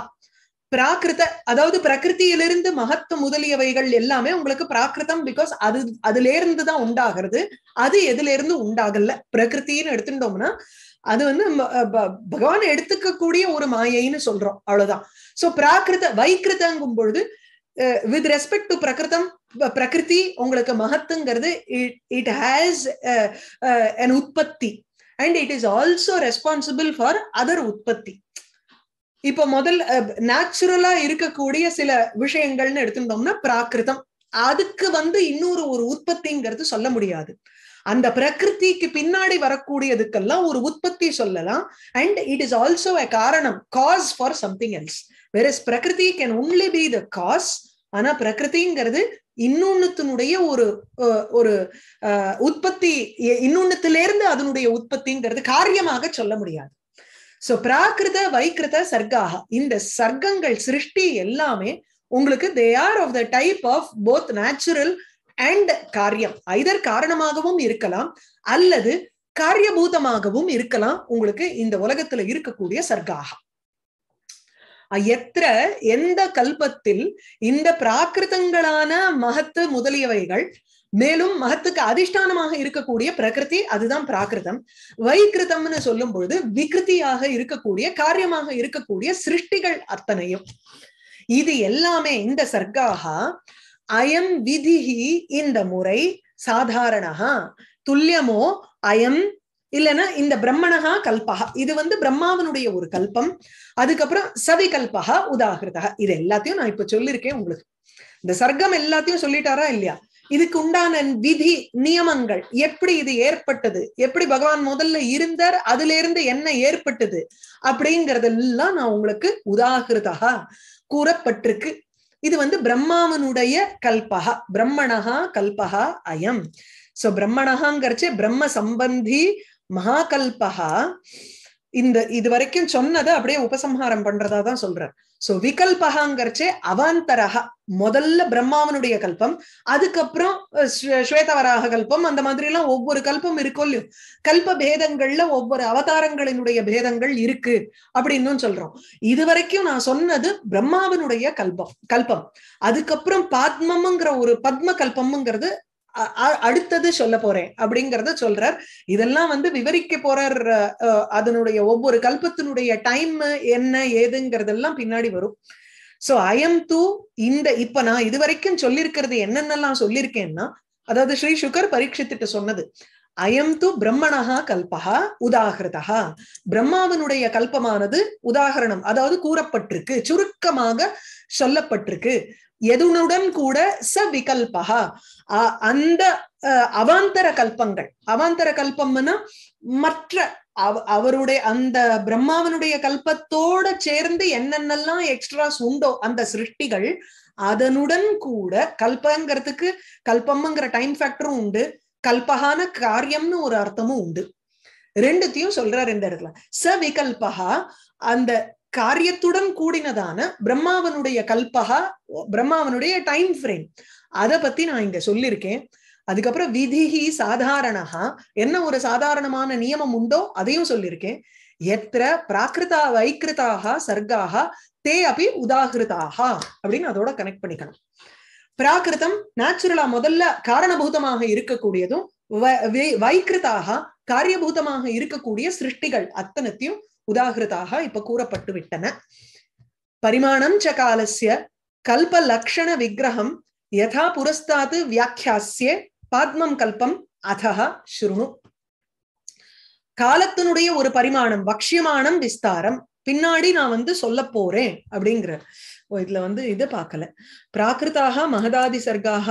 பிராகிருத அதாவது பிரகிருத்தியிலிருந்து மகத்து முதலியவைகள் எல்லாமே உங்களுக்கு பிராகிருதம் பிகாஸ் அது அதுல இருந்துதான் உண்டாகிறது. அது எதுல இருந்து உண்டாகல பிரகிருத்தின்னு எடுத்துட்டோம்னா அது வந்து பகவான் எடுத்துக்கக்கூடிய ஒரு மாயைன்னு சொல்றோம் அவ்வளவுதான். சோ பிராகிருத வைகிருதங்கும் பொழுது வித் ரெஸ்பெக்ட் டு பிரகிருதம் பிரகிருதி உங்களுக்கு மகத்துங்கிறது இட் இட் ஹேஸ் an உற்பத்தி and it is also responsible for other உற்பத்தி. இப்ப முதல் நேச்சுரலா இருக்கக்கூடிய சில விஷயங்கள்னு எடுத்துட்டோம்னா பிராகிருதம் அதுக்கு வந்து இன்னொரு ஒரு உற்பத்திங்கிறது சொல்ல முடியாது. அந்த பிரகிருதிக்கு பின்னாடி வரக்கூடியதுக்கெல்லாம் ஒரு உற்பத்தி சொல்லலாம் and it is also a காரணம் cause for something else. whereas பிரகிருதி can only be the cause. ஆனா பிரகிருதிங்கிறது இன்னொன்னுத்தினுடைய ஒரு ஒரு அஹ் உற்பத்தி இன்னொன்னுத்திலிருந்து அதனுடைய உற்பத்திங்கிறது காரியமாக சொல்ல முடியாது. சோ பிராகிருத வைகிருத சர்க்காக இந்த சர்க்கங்கள் சிருஷ்டி எல்லாமே உங்களுக்கு they are of the type of both natural and காரியம். ஐதர் காரணமாகவும் இருக்கலாம் அல்லது காரியபூதமாகவும் இருக்கலாம் உங்களுக்கு இந்த உலகத்துல இருக்கக்கூடிய சர்க்காக. எத்திர எந்த கல்பத்தில் இந்த பிராகிருதங்களான மகத்து முதலியவைகள் மேலும் மகத்துக்கு அதிஷ்டானமாக இருக்கக்கூடிய பிரகிருதி அதுதான் பிராகிருதம். வைகிருதம்னு சொல்லும் பொழுது விகிருதியாக இருக்கக்கூடிய காரியமாக இருக்கக்கூடிய சிருஷ்டிகள் அத்தனையும் இது எல்லாமே இந்த சர்க்காக அயம் விதிஹி இந்த முறை சாதாரணஹா துல்லியமோ அயம் இல்லைன்னா இந்த பிரம்மணஹா கல்பஹா இது வந்து பிரம்மாவனுடைய ஒரு கல்பம். அதுக்கப்புறம் சவிகல்பஹா உதாகிருதா இது எல்லாத்தையும் நான் இப்ப சொல்லியிருக்கேன் உங்களுக்கு. இந்த சர்க்கம் எல்லாத்தையும் சொல்லிட்டாரா இல்லையா? இதுக்கு உண்டான விதி நியமங்கள் எப்படி இது ஏற்பட்டது எப்படி பகவான் முதல்ல இருந்தார் அதுல இருந்து என்ன ஏற்பட்டது அப்படிங்கறதெல்லாம் நான் உங்களுக்கு உதாகிருதா கூறப்பட்டிருக்கு. இது வந்து பிரம்மாவனுடைய கல்பஹா பிரம்மணஹா கல்பஹா அயம். சோ பிரம்மணஹாங்கிறச்சே பிரம்ம சம்பந்தி மகா கல்பஹா இந்த இது வரைக்கும் சொன்னதை அப்படியே உபசம்ஹாரம் பண்றதா தான் சொல்றார். சோ விகல்பஹாங்கிறச்சே அவாந்தரஹா முதல்ல பிரம்மாவனுடைய கல்பம் அதுக்கப்புறம் ஸ்வேதவராக கல்பம் அந்த மாதிரி எல்லாம் ஒவ்வொரு கல்பம் இருக்கும் இல்லையோ கல்ப பேதங்கள்ல ஒவ்வொரு அவதாரங்களினுடைய பேதங்கள் இருக்கு அப்படின்னு சொல்றோம். இது வரைக்கும் நான் சொன்னது பிரம்மாவனுடைய கல்பம் கல்பம். அதுக்கப்புறம் பத்மம்ங்கிற ஒரு பத்ம கல்பம்ங்கிறது அடுத்தது சொல்ல போறேன் அப்படிங்கறத சொல்றார். இதெல்லாம் வந்து விவரிக்க போறார். அதனுடைய ஒவ்வொரு கல்பத்தினுடைய டைம் என்ன ஏதுங்கிறதெல்லாம் பின்னாடி வரும். சோ அயம் தூ இந்த இப்ப நான் இது வரைக்கும் சொல்லியிருக்கிறது என்னென்னலாம் சொல்லியிருக்கேன்னா அதாவது ஸ்ரீ சுகர் பரீட்சித்துட்டு சொன்னது अयं तु ब्रह्मणः कल्पः उदाहृतः ब्रह्मावनुடைய கல்பமானது உதாரணம் அதாவது கூறப்பட்டிருக்கு சுருக்கமாக சொல்லப்பட்டிருக்கு எதுனுடன் கூட ச விகல்பஹ அந்த அவாந்தர கல்பங்கள் அவாந்தர கல்பம்னா மற்ற அவருடைய அந்த பிரம்மாவனுடைய கல்பத்தோட சேர்ந்து என்னென்னலாம் எக்ஸ்ட்ராஸ் உண்டோ அந்த சிருஷ்டிகள் அதனுடன் கூட கல்பங்கிறதுக்கு கல்பம்ங்கிற டைம் ஃபேக்டரும் உண்டு கல்பஹான காரியம்னு ஒரு அர்த்தமும் உண்டு ரெண்டுத்தையும் சொல்றார் இந்த இடத்துல ச விகல்பஹா அந்த காரியத்துடன் கூடினதான பிரம்மாவனுடைய கல்பஹா பிரம்மாவனுடைய டைம் ஃப்ரேம் அதை பத்தி நான் இங்க சொல்லியிருக்கேன் அதுக்கப்புறம் விதிஹி சாதாரணஹா என்ன ஒரு சாதாரணமான நியமம் உண்டோ அதையும் சொல்லியிருக்கேன் எத்திர பிராகிருதா வைக்கிருதாக சர்க்காக தே அப்படி உதாகிருதாக அப்படின்னு அதோட கனெக்ட் பண்ணிக்கணும் பிராகிருதம் நேச்சுரலா முதல்ல காரணபூதமாக இருக்கக்கூடியதும் வைக்கிருதாக காரியபூதமாக இருக்கக்கூடிய சிருஷ்டிகள் அத்தனத்தையும் உதாகிருதாக இப்ப கூறப்பட்டு விட்டன பரிமாணம் ச காலஸ்ய கல்ப லக்ஷண விக்கிரகம் यथा पुरस्तात् व्याख्यास्ये पाद्मं कल्पम अथः श्रुणु காலத்தினுடைய ஒரு பரிமாணம் வக்ஷியமானம் விஸ்தாரம் பின்னாடி நான் வந்து சொல்ல போறேன் அப்படிங்கற இதுல வந்து இது பார்க்கல பிராகிருதாக மகதாதி சர்க்காக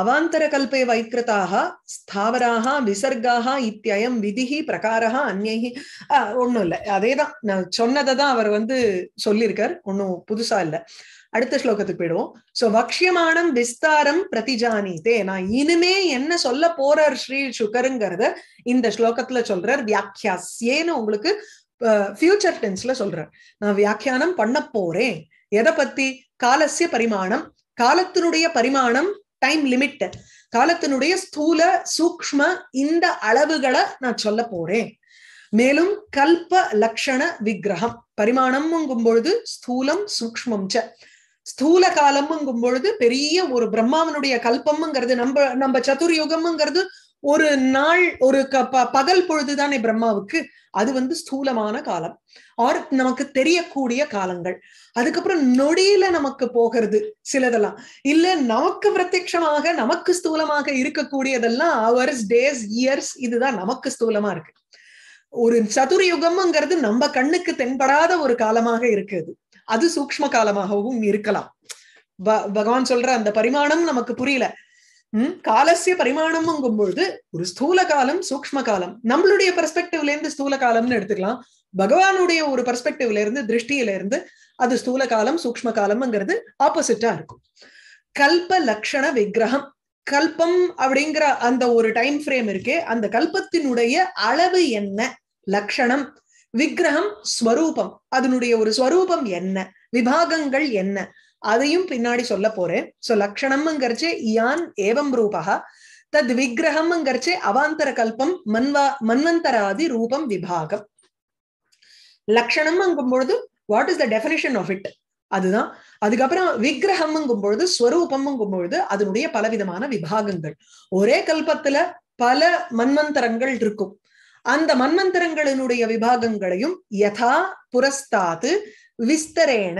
அவாந்தர கல்பே வைக்கிருதாக ஸ்தாவராக விசர்க்காக இத்தியம் விதிஹி பிரகாரஹ அன்யஹி ஒண்ணும் இல்லை அதேதான் நான் சொன்னதை தான் அவர் வந்து சொல்லியிருக்கார் ஒன்னும் புதுசா இல்லை அடுத்த ஸ்லோகத்துக்கு போயிடுவோம் சோ வக்ஷியமானம் விஸ்தாரம் பிரதிஜானிதே நான் இனிமே என்ன சொல்ல போறார் ஸ்ரீ சுகருங்கிறத இந்த ஸ்லோகத்துல சொல்றார் வியாக்கியாஸ்யேன்னு உங்களுக்கு ஃபியூச்சர் டென்ஸ்ல சொல்றார் நான் வியாக்கியானம் பண்ண போறேன் எதை பத்தி காலசிய பரிமாணம் காலத்தினுடைய பரிமாணம் டைம் லிமிட் காலத்தினுடைய ஸ்தூல சூக்ஷ்ம இந்த அளவுகளை நான் சொல்ல போறேன் மேலும் கல்ப லக்ஷண விக்கிரகம் பரிமாணம்ங்கும் பொழுது ஸ்தூலம் சூக்ஷ்மம் ச ஸ்தூல காலம்ங்கும் பொழுது பெரிய ஒரு பிரம்மாவனுடைய கல்பம்ங்கிறது நம்ம நம்ம சதுர்யுகம்ங்கிறது ஒரு நாள் ஒரு க பகல் பொழுதுதானே பிரம்மாவுக்கு அது வந்து ஸ்தூலமான காலம் ஆர் நமக்கு தெரியக்கூடிய காலங்கள் அதுக்கப்புறம் நொடியில நமக்கு போகிறது சிலதெல்லாம் இல்ல நமக்கு பிரத்யட்சமாக நமக்கு ஸ்தூலமாக இருக்கக்கூடியதெல்லாம் ஹவர்ஸ் டேஸ் இயர்ஸ் இதுதான் நமக்கு ஸ்தூலமா இருக்கு ஒரு சதுர்யுகம்ங்கிறது நம்ம கண்ணுக்கு தென்படாத ஒரு காலமாக இருக்குது அது சூக்ஷ்ம காலமாகவும் இருக்கலாம் பகவான் சொல்ற அந்த பரிமாணம் நமக்கு புரியல உம் காலசிய பரிமாணம்ங்கும் பொழுது ஒரு ஸ்தூல காலம் சூக்ஷ்ம காலம் நம்மளுடைய பெர்ஸ்பெக்டிவ்ல இருந்து ஸ்தூல காலம்னு எடுத்துக்கலாம் பகவானுடைய ஒரு பெர்ஸ்பெக்டிவ்ல இருந்து திருஷ்டியில இருந்து அது ஸ்தூல காலம் சூக்ஷ்ம காலம்ங்கிறது ஆப்போசிட்டா இருக்கும் கல்ப லக்ஷண விக்கிரகம் கல்பம் அப்படிங்கிற அந்த ஒரு டைம் ஃப்ரேம் இருக்கே அந்த கல்பத்தினுடைய அளவு என்ன லக்ஷணம் விக்கிரகம் ஸ்வரூபம் அதனுடைய ஒரு ஸ்வரூபம் என்ன விபாகங்கள் என்ன அதையும் பின்னாடி சொல்ல போறேன் சோ லக்ஷணம்ங்கிறச்சே இயான் ஏவம் ரூபா தத் விக்கிரகம்ங்கிறச்சே அவாந்தர கல்பம் மன்வா மன்வந்தராதி ரூபம் விபாகம் லக்ஷணம்ங்கும் பொழுது what is the definition of it அதுதான் அதுக்கப்புறம் விக்கிரகம்ங்கும் பொழுது ஸ்வரூபம்ங்கும் பொழுது அதனுடைய பலவிதமான விபாகங்கள் ஒரே கல்பத்துல பல மன்வந்தரங்கள் இருக்கும் அந்த மன்வந்தரங்களினுடைய விபாகங்களையும் யதா புரஸ்தாது விஸ்தரேன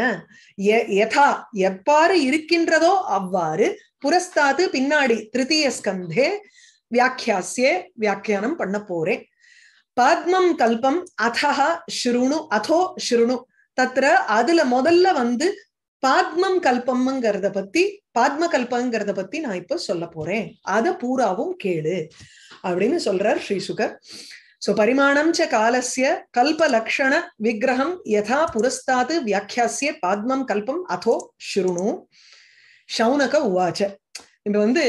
யதா எப்பாறு இருக்கின்றதோ அவ்வாறு புரஸ்தாது பின்னாடி திருத்தீய ஸ்கந்தே வியாக்கியாஸ்யே வியாக்கியானம் பண்ண போறேன் பத்மம் கல்பம் அதஹ ஸ்ருணு அதோ ஸ்ருணு தத்ர அதுல முதல்ல வந்து பாத்மம் கல்பம்ங்கிறத பத்தி பாத்ம கல்பங்கிறத பத்தி நான் இப்ப சொல்ல போறேன் அத பூராவும் கேளு அப்படின்னு சொல்றார் ஸ்ரீ சுகர் சோ பரிமாணம் ச காலசிய கல்ப லக்ஷண விக்கிரகம் யதா புரஸ்தாது வியாக்கியாஸ்ய பாத்மம் கல்பம் அதோ ஸ்ருணு சௌனக உவாச்ச இப்ப வந்து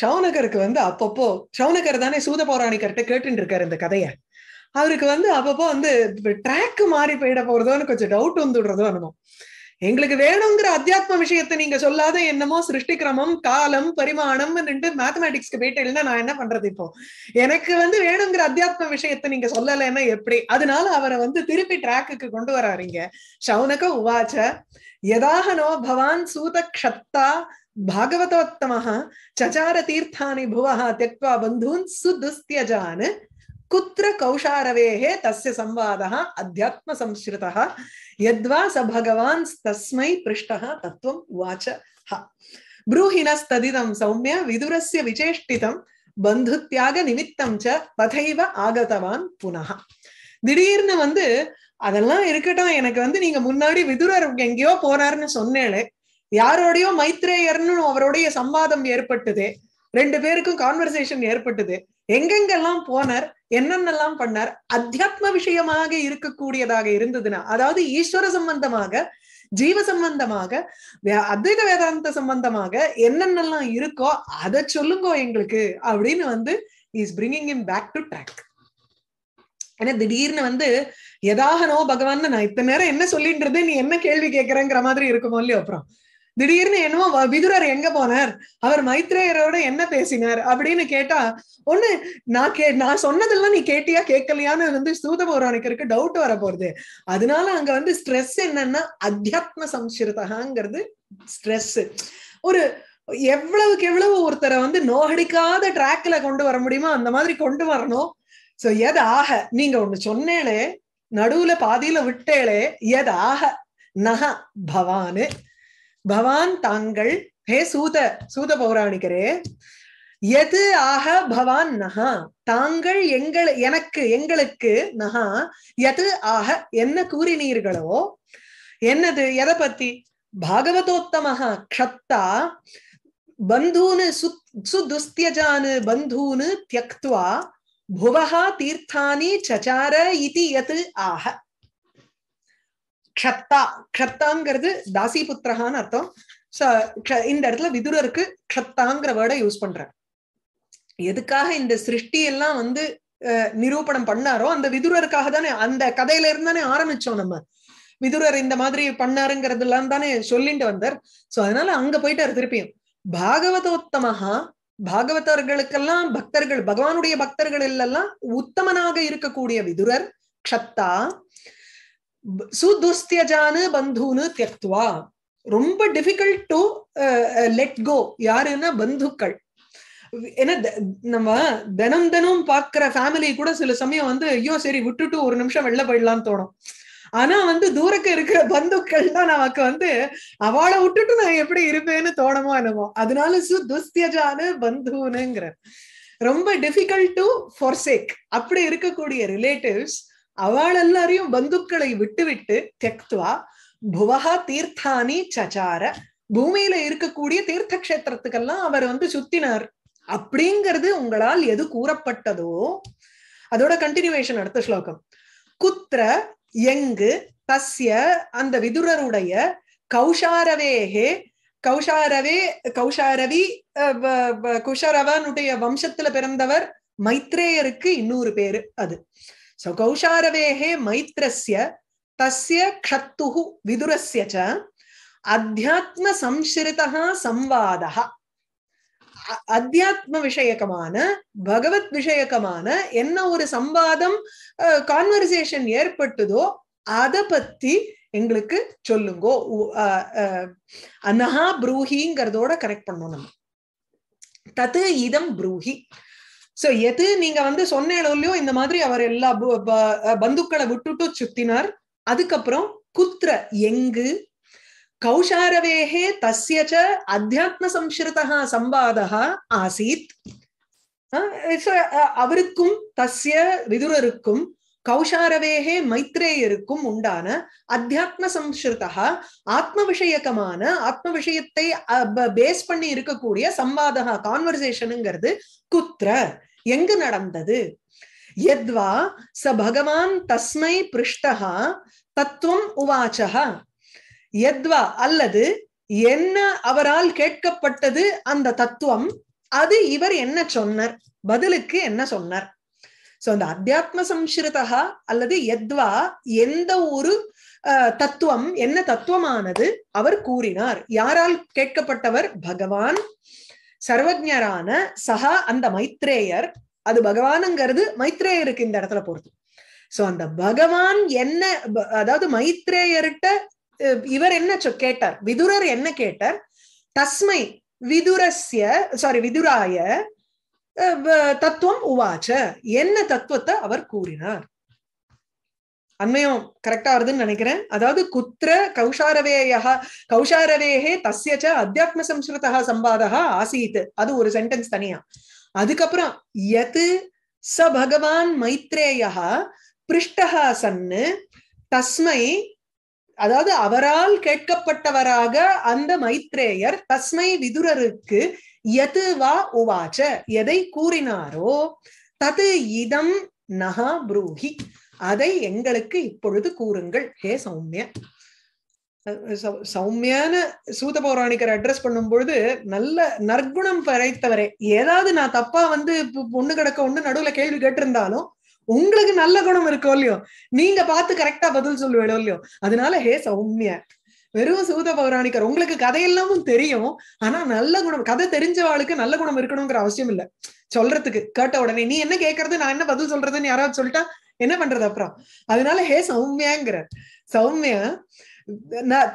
சௌனகருக்கு வந்து அப்பப்போ சௌனகர் தானே சூத பௌராணிகர்கிட்ட கேட்டுட்டு இருக்காரு இந்த கதைய அவருக்கு வந்து அப்பப்போ வந்து ட்ராக் மாறி போயிட போறதோன்னு கொஞ்சம் டவுட் வந்துடுறதோ என்னமோ எங்களுக்கு வேணுங்கிற அத்தியாத்ம விஷயத்தை நீங்க சொல்லாத என்னமோ சிருஷ்டி கிரமம் காலம் பரிமாணம் ரெண்டு மேத்தமேட்டிக்ஸ்க்கு போயிட்டேன்னா நான் என்ன பண்றது இப்போ எனக்கு வந்து வேணுங்கிற அத்தியாத்ம விஷயத்தை நீங்க சொல்லலைன்னா எப்படி அதனால அவரை வந்து திருப்பி ட்ராக்குக்கு கொண்டு வராறீங்க சௌனக உவாச்ச யதாஹனோ பவான் சூதக்ஷப்தா பாகவதோத்தமஹ சசார தீர்த்தானி புவஹ தெக்வா பந்தூன் சுதுஸ்த்யஜான் कुत्र कौशारवेहे तस्य संवादः अध्यात्म संश्रितः यद्वा स भगवान् तस्मै पृष्टः तत्त्वं उवाच ब्रूहिणस्तदिदं सौम्य विदुरस्य विचेष्टितं बंधुत्याग निमित्तं च तथैव आगतवान् पुनः திடீர்னு வந்து அதெல்லாம் இருக்கட்டும் எனக்கு வந்து நீங்க முன்னாடி விதுரர் எங்கேயோ போறாருன்னு சொன்னேளே யாரோடயோ மைத்ரேயர்னு அவரோடைய சம்பாதம் ஏற்பட்டது ரெண்டு பேருக்கும் கான்வர்சேஷன் ஏற்பட்டது எங்கெங்கெல்லாம் போனார் என்னென்னெல்லாம் பண்ணார் அத்யாத்ம விஷயமாக இருக்கக்கூடியதாக இருந்ததுனா அதாவது ஈஸ்வர சம்பந்தமாக ஜீவ சம்பந்தமாக அத்வைத வேதாந்த சம்பந்தமாக என்னென்னெல்லாம் இருக்கோ அதை சொல்லுங்கோ எங்களுக்கு அப்படின்னு வந்து is bringing him back to track ஏன்னா திடீர்னு வந்து எதாகனோ பகவான் நான் இத்தனை நேரம் என்ன சொல்லிட்டு இருந்தேன் நீ என்ன கேள்வி கேட்கிறேங்கிற மாதிரி இருக்குமோ இல்லையோ அப்புறம் திடீர்னு என்னவோ விதுரர் எங்க போனார் அவர் மைத்ரேயரோட என்ன பேசினார் அப்படின்னு கேட்டா ஒண்ணு நான் கே நான் சொன்னதெல்லாம் நீ கேட்டியா கேட்கலையான்னு வந்து சூத பௌராணிக்கு இருக்கு டவுட் வர போறது அதனால அங்க வந்து ஸ்ட்ரெஸ் என்னன்னா அத்தியாத்ம சம்ஸ்கிருதகாங்கிறது ஸ்ட்ரெஸ் ஒரு எவ்வளவுக்கு எவ்வளவு ஒருத்தரை வந்து நோகடிக்காத டிராக்ல கொண்டு வர முடியுமோ அந்த மாதிரி கொண்டு வரணும் சோ எது ஆக நீங்க ஒண்ணு சொன்னேளே நடுவுல பாதியில விட்டேளே எது ஆக நக பவானு भवान तांगल हे सूत सूत पौराणिकरे यद आह भवान नहा तांगल एंगल यनक्क एंगलक्क नहा यद आह एन्न कूरी नीर्गलो एन्नद यदपति भागवतोत्तमः क्षत्ता बंधून सुदुस्त्यजान बंधून त्यक्त्वा भुवः तीर्थानि चचार इति यद आह क्षत्ता क्षत्तांगறது தாசி புத்திரஹான்னு அர்த்தம் இந்த இடத்துல விதுரருக்கு க்ஷத்தாங்கிற வேர்டை யூஸ் பண்றார் எதுக்காக இந்த சிருஷ்டி எல்லாம் வந்து நிரூபணம் பண்ணாரோ அந்த விதுரருக்காக தானே அந்த கதையில இருந்தானே ஆரம்பிச்சோம் நம்ம விதுரர் இந்த மாதிரி பண்ணாருங்கிறது எல்லாம் தானே சொல்லிட்டு வந்தார் சோ அதனால அங்க போயிட்டாரு திருப்பியும் பாகவதோத்தமஹா பாகவதர்களுக்கெல்லாம் பக்தர்கள் பகவானுடைய பக்தர்கள் எல்லாம் உத்தமனாக இருக்கக்கூடிய விதுரர் க்ஷத்தா சுதுஸ்தியஜான பந்தூனு தியக்துவா ரொம்ப டிஃபிகல்ட் டு லெட் கோ யாருன்னா பந்துக்கள் ஏன்னா நம்ம தினம் தினம் பாக்குற ஃபேமிலி கூட சில சமயம் வந்து ஐயோ சரி விட்டுட்டு ஒரு நிமிஷம் வெளில போயிடலான்னு தோணும் ஆனா வந்து தூரக்கு இருக்கிற பந்துக்கள் தான் நமக்கு வந்து அவளை விட்டுட்டு நான் எப்படி இருப்பேன்னு தோணமோ என்னமோ அதனால சுதுஸ்தியஜான பந்தூனுங்கிற ரொம்ப டிஃபிகல்ட் டு ஃபோர்சேக் அப்படி இருக்கக்கூடிய ரிலேட்டிவ்ஸ் அவள் எல்லாரையும் பந்துக்களை விட்டு விட்டு தெக்துவா புவஹா தீர்த்தானி சச்சார பூமியில இருக்கக்கூடிய தீர்த்த கஷேத்திரத்துக்கெல்லாம் அவர் வந்து சுத்தினார் அப்படிங்கிறது உங்களால் எது கூறப்பட்டதோ அதோட கண்டினியூவேஷன் அடுத்த ஸ்லோகம் குத்ர எங்கு தஸ்ய அந்த விதுரருடைய கௌஷாரவேஹே கௌஷாரவே கௌஷாரவி குஷரவனுடைய வம்சத்துல பிறந்தவர் மைத்ரேயருக்கு இன்னொரு பேரு அது So कौशारवेहे मैत्रस्य तस्य क्षत्तुः विदुरस्य च अध्यात्म संश्रितः संवादः अध्यात्म विषयकमान भगवत विषयकमान एन्न ओरु संवादम कॉन्वर्सेशन ஏற்பட்டதோ அத பத்தி உங்களுக்கு சொல்லுங்க அனஹ ப்ரூஹிங்கறதோட கரெக்ட் பண்ணனும் நம்ம தத் இதம் ப்ரூஹி சோ எது நீங்க வந்து சொன்னேளோ இந்த மாதிரி அவர் எல்லா பந்துக்களை விட்டுட்டு சுத்தினார் அதுக்கப்புறம் குத்ர எங்கு கௌஷாரவேஹே தஸ்ய ச அத்யாத்ம சம்ஸ்கிருதஹ சம்பாதஹ ஆசீத் அவருக்கும் தஸ்ய விதுரருக்கும் கௌஷாரவேஹே மைத்ரேயருக்கும் உண்டான அத்தியாத்ம சம்ஸ்கிருதஹ ஆத்ம விஷயகமான ஆத்ம விஷயத்தை பேஸ் பண்ணி இருக்கக்கூடிய சம்வாதஹ கான்வர்சேஷனுங்கிறது குத்ர எங்கு நடந்தது யத்வா ச பகவான் தஸ்மை பிருஷ்டஹ தத்துவம் உவாச்சஹ யத்வா அல்லது என்ன அவரால் கேட்கப்பட்டது அந்த தத்துவம் அது இவர் என்ன சொன்னார் பதிலுக்கு என்ன சொன்னார் சோ அந்த அத்தியாத்ம சம்ஸ்கிருதஹ அல்லது யத்வா எந்த ஒரு தத்துவம் என்ன தத்துவமானது அவர் கூறினார் யாரால் கேட்கப்பட்டவர் பகவான் சர்வஜரான சஹா அந்த மைத்ரேயர் அது பகவானுங்கிறது மைத்ரேயருக்கு இந்த இடத்துல போறது சோ அந்த பகவான் என்ன அதாவது மைத்ரேயர்கிட்ட இவர் என்ன கேட்டார் விதுரர் என்ன கேட்டார் தஸ்மை விதுரஸ்ய சாரி விதுராய தத்துவம் உவாச்ச என்ன தத்துவத்தை அவர் கூறினார் அண்மையும் கரெக்டா வருதுன்னு நினைக்கிறேன் அதாவது குத்ர கௌஷாரவேய கௌஷாரவேஹே தஸ்ய ச அத்யாத்ம சம்ஸ்கிருதஹ சம்பாதஹ ஆசீத் அது ஒரு சென்டென்ஸ் தனியா अदुकपुरम् यत् स भगवान् मैत्रेयः पृष्टः सन् तस्मै अदावदु अवराल केट्कप्पट्टवराग अंद मैत्रेयर तस्मै विदुररुक्कु यत् वा उवाच यदै कूरिनारो तत् इदं नह ब्रूहि अदै एंगलुक्कु इप्पोळुदु कूरुंगल हे सौम्य सौम्यान सूत पौराणिकर अड्रेस पण्णुम्पोळुदु नल्ल नर्गुणम परेत्तवरे एदावदु ना तप्पा वंदु पोण्णु कडक ओण्णु नडुवुला केल्वी केट्टिरुंदालो உங்களுக்கு நல்ல குணம் இருக்கும் இல்லையோ, நீங்க பார்த்து கரெக்டா பதில் சொல்லுவேளோ இல்லையோ, அதனால ஹே சௌமிய. வெறும் சூத பௌராணிகர், உங்களுக்கு கதையெல்லாமும் தெரியும், ஆனா நல்ல குணம், கதை தெரிஞ்சவாளுக்கு நல்ல குணம் இருக்கணுங்கிற அவசியம் இல்ல சொல்றதுக்கு. கேட்ட உடனே நீ என்ன கேட்கறது நான் என்ன பதில் சொல்றதுன்னு யாராவது சொல்லிட்டா என்ன பண்றது அப்புறம்? அதனால ஹே சௌமியாங்கிற சௌமிய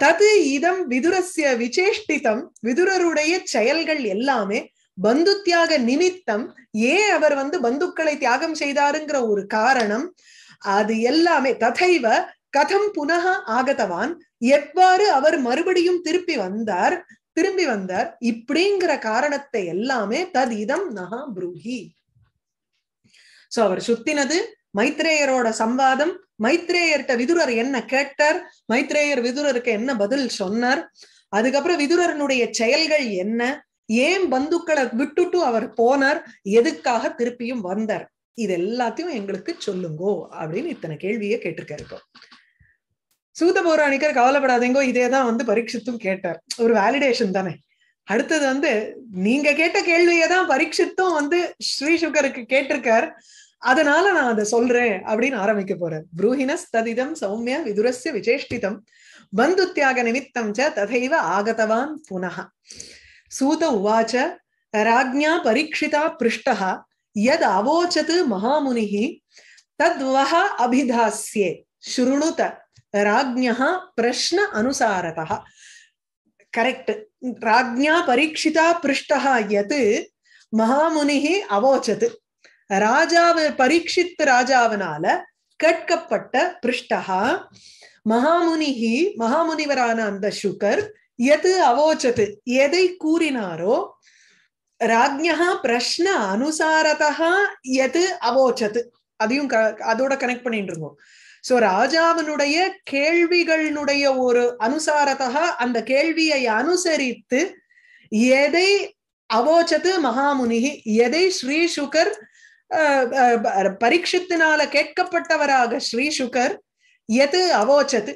தது இதம் விதுரஸ்ய விசேஷ்டிதம் விதுரருடைய செயல்கள் எல்லாமே बंधुत्याग निमित्तम बंधुक्कळे त्यागम और कारणम अदु तथैव कथम पुनः आगतवान मरुबडियुम तिरुपी वंदार तिरुपी वंदार इप्पडिंगर कारणत्ते एल्लामे तदिदम नह ब्रूहि सो अवर सुत्तिनदु मैत्रेयरोड संवादम मैत्रेयर्ट विदुरर एन्न केट्टार मैत्रेयर विदुररुक्कु एन्न बदल सोन्नार अदुकप्पुरम विदुररुடைய செயல்கள் என்ன ஏன் பந்துக்களை விட்டுட்டு அவர் போனார் எதுக்காக திருப்பியும் வந்தார் இது எல்லாத்தையும் எங்களுக்கு சொல்லுங்கோ அப்படின்னு இத்தனை கேள்வியே கேட்டிருக்காரு. சூத பௌராணிகர் கவலைப்படாதீங்கோ இதேதான் வந்து பரீட்சித்தும் கேட்டார், ஒரு வேலிடேஷன் தானே. அடுத்தது வந்து நீங்க கேட்ட கேள்வியேதான் பரீட்சித்தும் வந்து ஸ்ரீசுகருக்கு கேட்டிருக்கார், அதனால நான் அதை சொல்றேன் அப்படின்னு ஆரம்பிக்க போறேன். ப்ரூஹினஸ் ததிதம் சௌமிய விதுரஸ்ய விசேஷ்டிதம் பந்து தியாக நிமித்தம் ச ததைவ ஆகதவான் புனஹ. सूत उवाच राज्ञा परीक्षिता पृष्टः यद अवोचत महामुनिः तद्वः अभिधास्ये शृणुत राज्ञः प्रश्न अनुसारतः. करेक्ट. राज्ञा परीक्षिता पृष्टः यत् महामुनिः अवोचत राजाव परीक्षित राजावनाल कट्कपट्ट पृष्टः महामुनिः महामुनिवरान अंद शुकर यत् अवोचत यदै कूरिनारो राज्ञः प्रश्न अनुसारतः यत् अवोचत अदियुं अदोड कनेक्ट பண்ணிட்டிருங்க. சோ ராஜாவனுடைய கேள்விகளுடைய ஒரு அனுசாரதः அந்த கேள்வியை அனுசரித்து எதை அவோச்சது மகாமுனிஹி எதை ஸ்ரீ சுகர் பரீட்சித்தினால கேட்கப்பட்டவராக ஸ்ரீ சுகர் எது அவோச்சது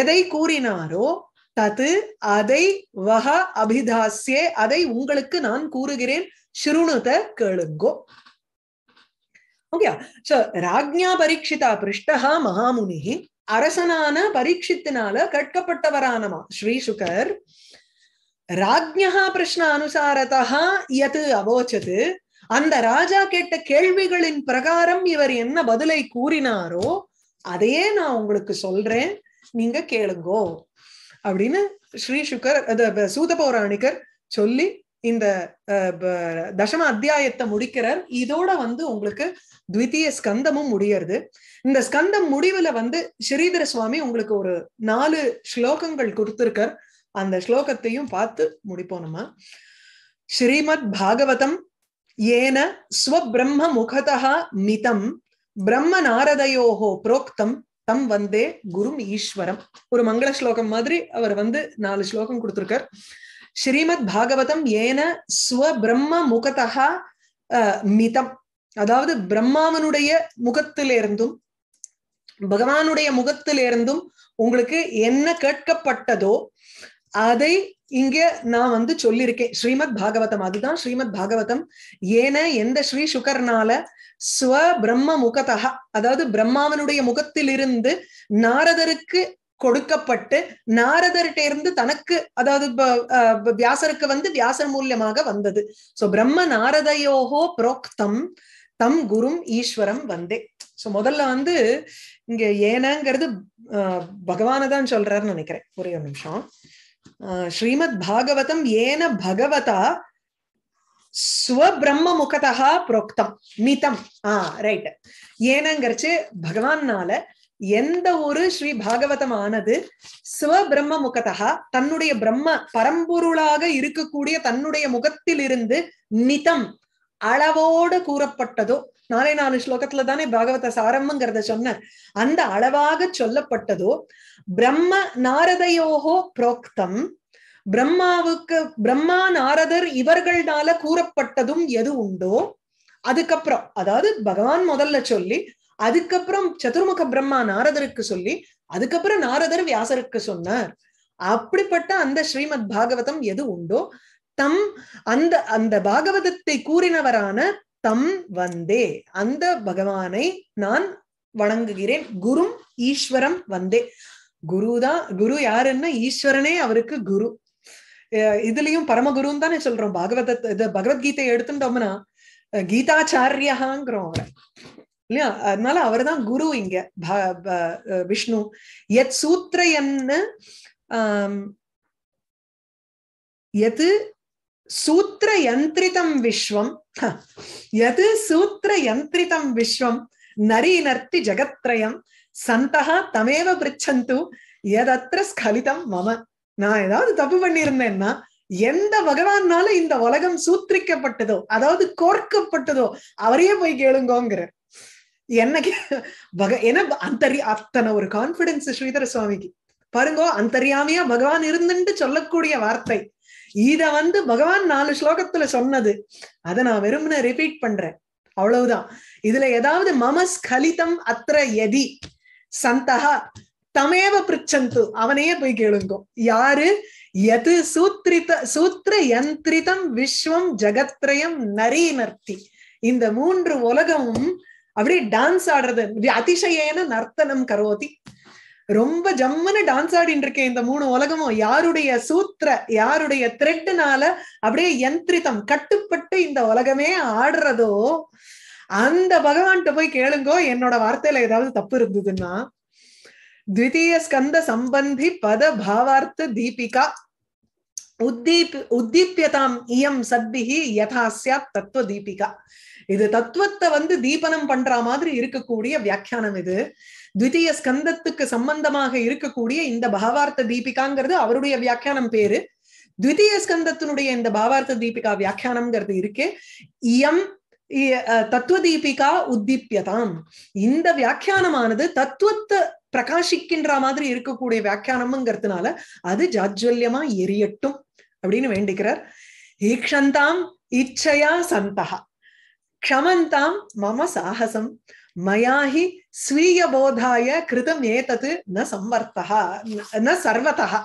எதை கூறினாரோ தது அதை வஹ அபிதாஸ்யே அதை உங்களுக்கு நான் கூறுகிறேன் சிருணுத கேளுங்கோ. ஓகே. சோ ராஜ்ஞா பரீட்சிதா பிருஷ்டஹ மகாமுனிஹி அரசனான பரீட்சித்தினால கட்கப்பட்டவரானமா ஸ்ரீ சுகர் ராஜ்ஞஹ பிரஷ்ன அனுசாரதஹ யத் அவோச்சது அந்த ராஜா கேட்ட கேள்விகளின் பிரகாரம் இவர் என்ன பதிலை கூறினாரோ அதையே நான் உங்களுக்கு சொல்றேன் நீங்க கேளுங்கோ அப்படின்னு ஸ்ரீ சுகர் அத சூத பௌராணிகர் சொல்லி இந்த தசம அத்தியாயத்தை முடிக்கிறார். இதோட வந்து உங்களுக்கு த்விதீய ஸ்கந்தமும் முடியறது. இந்த ஸ்கந்தம் முடிவுல வந்து ஸ்ரீதர சுவாமி உங்களுக்கு ஒரு நாலு ஸ்லோகங்கள் கொடுத்திருக்கார், அந்த ஸ்லோகத்தையும் பார்த்து முடிப்போம் நம்ம. ஸ்ரீமத் பாகவதம் ஏன ஸ்வப்ரஹ்ம முகதஹ மிதம் பிரம்ம நாரதயோஹோ புரோக்தம் தம் வந்தே குரும் ஈஸ்வரம். ஒரு மங்கள ஸ்லோகம் மாதிரி அவர் வந்து நாலு ஸ்லோகம் கொடுத்திருக்கார். ஸ்ரீமத் பாகவதம் ஏன ஸ்வப்ரஹ்ம முகதஹ மிதம் அதாவது பிரம்மாவனுடைய முகத்திலிருந்தும் பகவானுடைய முகத்திலிருந்தும் உங்களுக்கு என்ன கேட்கப்பட்டதோ அதை இங்க நான் வந்து சொல்லியிருக்கேன். ஸ்ரீமத் பாகவதம் அதுதான் ஸ்ரீமத் பாகவதம். ஏன எந்த ஸ்ரீ சுகர்னால ஸ்வ பிரம்ம முகதஹ அதாவது பிரம்மாவனுடைய முகத்திலிருந்து நாரதருக்கு கொடுக்கப்பட்டு நாரதர்கிட்ட இருந்து தனக்கு அதாவது வியாசருக்கு வந்து வியாசர் மூலமாக வந்தது. சோ பிரம்ம நாரதயோஹோ புரோக்தம் தம் குரும் ஈஸ்வரம் வந்தே. சோ முதல்ல வந்து இங்க ஏனங்கிறது அஹ் பகவான தான் சொல்றாருன்னு நினைக்கிறேன். ஒரே ஒரு நிமிஷம். ஸ்ரீமத் பாகவதம் ஏன பகவதா ஸ்வப்ரஹ்ம முகதஹ புரோக்தம் மிதம். ஆஹ் ரைட். ஏனங்கறச்சு பகவானால எந்த ஒரு ஸ்ரீ பாகவதம் ஆனது ஸ்வப்ரஹ்ம முகதஹ தன்னுடைய பிரம்ம பரம்பொருளாக இருக்கக்கூடிய தன்னுடைய முகத்திலிருந்து மிதம் அளவோடு கூறப்பட்டதோ, நானே நாலு ஸ்லோகத்துல தானே பாகவத சாரம்ங்கிறத சொன்னேன், அந்த அளவாக சொல்லப்பட்டதோ பிரம்ம நாரதையோகோ புரோக்தம், பிரம்மாவுக்கு பிரம்மா நாரதர் இவர்களால கூறப்பட்டதும் எது உண்டோ அதுக்கப்புறம், அதாவது பகவான் முதல்ல சொல்லி அதுக்கப்புறம் சதுர்முக பிரம்மா நாரதருக்கு சொல்லி அதுக்கப்புறம் நாரதர் வியாசருக்கு சொன்னார். அப்படிப்பட்ட அந்த ஸ்ரீமத் பாகவதம் எது உண்டோ தம் அந்த அந்த பாகவதத்தை கூறினவரான தம் வந்தே, அந்த பகவானை நான் வணங்குகிறேன். குரும் ஈஸ்வரம் வந்தே, குருதான் குரு யாருன்னா ஈஸ்வரனே அவருக்கு குரு. இதுலயும் பரமகுருன்னு தானே சொல்றோம். பாகவதத்தை இது பகவத்கீதையை எடுத்துட்டோம்னா கீதாச்சாரியகாங்கிறோம் அவரை இல்லையா, அதனால அவர்தான் குரு. இங்க விஷ்ணு யத் சூத்ரயன்னு யது சூத்ர யந்திரிதம் விஸ்வம், யது சூத்ர யந்திரிதம் விஸ்வம் நரி நர்த்தி ஜகத்ரயம் சந்தஹ தமேவ பிரிச்சந்து யதத்ர ஸ்கலிதம் மம. நான் ஏதாவது தப்பு பண்ணியிருந்தேன்னா எந்த பகவானால இந்த உலகம் சூத்திரிக்கப்பட்டதோ அதாவது கோர்க்கப்பட்டதோ அவரையே போய் கேளுங்கோங்கிற என்ன பக என அந்தரி அத்தனை ஒரு கான்பிடன்ஸ் ஸ்ரீதர சுவாமிக்கு பாருங்கோ. அந்தரியாமையா பகவான் இருந்துட்டு சொல்லக்கூடிய வார்த்தை இத வந்து பகவான் நாலு ஸ்லோகத்துல சொன்னது, அதை நான் வெறும்னு ரிப்பீட் பண்றேன் அவ்வளவுதான். இதுல ஏதாவது மமஸ்கலிதம் அத்திர யதி சந்தஹா தமேவ பிரிச்சந்து அவனையே போய் கேளுங்கோ. யாரு? யது சூத்ரித சூத்ர யந்திரிதம் விஸ்வம் ஜகத்ரயம் நரி நர்த்தி, இந்த மூன்று உலகமும் அப்படியே டான்ஸ் ஆடுறது. அதிசயன நர்த்தனம் கரோதி, ரொம்ப ஜம்முன்னு டான்ஸ் ஆடிட்டு இருக்கேன் இந்த மூணு உலகமும். யாருடைய சூத்திர யாருடைய த்ரெட்னால அப்படியே யந்திரிதம் கட்டுப்பட்டு இந்த உலகமே ஆடுறதோ அந்த பகவான்கிட்ட போய் கேளுங்கோ என்னோட வார்த்தையில ஏதாவது தப்பு இருந்ததுன்னா. द्वितीय स्कंद संबंधी पद भावार्थ दीपिका उद्दीप उद्दीप्यताम इयम सद्भिः यथा स्यात् तत्व दीपिका. இது தத்துவத்தை வந்து தீபனம் பண்ற மாதிரி இருக்கக்கூடிய வியாக்கியானம். இது द्वितीय ஸ்கந்தத்துக்கு சம்பந்தமாக இருக்கக்கூடிய இந்த பாவார்த்த தீபிகாங்கிறது அவருடைய வியாக்கியானம் பேரு. द्वितीय ஸ்கந்தத்தினுடைய இந்த பாவார்த்த தீபிகா வியாக்கியானம்ங்கிறது இருக்கு. இயம் தத்துவ தீபிகா உத்தீப்யதாம், இந்த வியாக்கியானமானது தத்துவத்தை பிரகாஷிக்கின்ற மாதிரி இருக்கக்கூடிய வியாக்கியானம்ங்கிறதுனால அது ஜாஜ்வல்யமா எரியட்டும் அப்படின்னு வேண்டிக்கிறார். ஈக்ஷந்தாம் இச்சையா சந்தஹா க்ஷமந்தாம் மம சாகசம் மயாஹி ஸ்வீய போதாய கிருதம் ஏதது ந சம்வர்த்தஹா ந சர்வதஹா.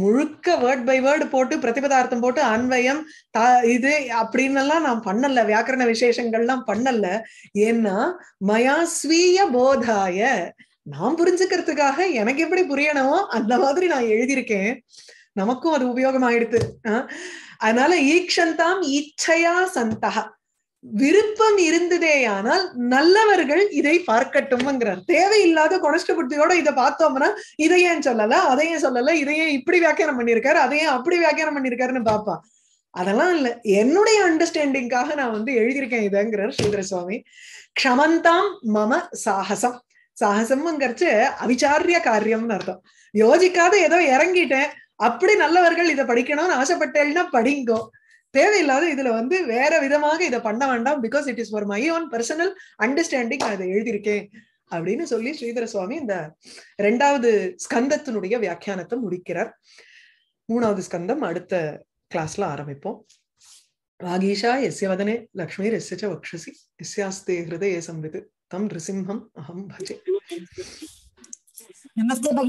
முழுக்க வேர்ட் பை வேர்டு போட்டு பிரதிபதார்த்தம் போட்டு அன்வயம் தா இது அப்படின்னு எல்லாம் நான் பண்ணல, வியாக்கரண விசேஷங்கள்லாம் பண்ணல. ஏன்னா மயா ஸ்வீய போதாய, நான் புரிஞ்சுக்கிறதுக்காக எனக்கு எப்படி புரியணுமோ அந்த மாதிரி நான் எழுதியிருக்கேன், நமக்கும் அது உபயோகம் ஆயிடுது. அதனால ஈக்ஷந்தாம் இச்சையா சந்தஹா, விருப்பம் இருந்ததேயானால் நல்லவர்கள் இதை பார்க்கட்டும்ங்கிறார். தேவையில்லாத கொனஷ்டபுத்தியோட இதை பார்த்தோம்னா இதையேன் சொல்லல அதையும் சொல்லல இதையும் இப்படி வியாக்கியானம் பண்ணியிருக்காரு அதையும் அப்படி வியாக்கியானம் பண்ணியிருக்காருன்னு பாப்பா. அதெல்லாம் இல்ல, என்னுடைய அண்டர்ஸ்டாண்டிங்காக நான் வந்து எழுதியிருக்கேன் இதுங்கிறார் ஸ்ரீதர சுவாமி. க்ஷமந்தாம் மம சாகசம், சாகசம்ங்கிறச்சு அவிச்சாரிய காரியம்னு அர்த்தம். யோசிக்காத ஏதோ இறங்கிட்டேன், அப்படி நல்லவர்கள் இதை படிக்கணும்னு ஆசைப்பட்டேன்னா படிங்கோ, தேவையில்லாத இதுல வந்து வேற விதமாக இதை பண்ண வேண்டாம், because it is for my own personal understanding நான் இதை எழுதியிருக்கேன் அப்படின்னு சொல்லி ஸ்ரீதர சுவாமி இந்த ரெண்டாவது ஸ்கந்தத்தினுடைய வியாக்கியானத்தை முடிக்கிறார். மூணாவது ஸ்கந்தம் அடுத்த கிளாஸ்ல ஆரம்பிப்போம். வாகீஷா எஸ்ய வதனே லக்ஷ்மீர் எஸ்யச்ச வக்ஷசி எஸ்யாஸ்தே ஹிருதயே சம்வித் தம் நிருசிம்ஹம் அஹம் பஜே.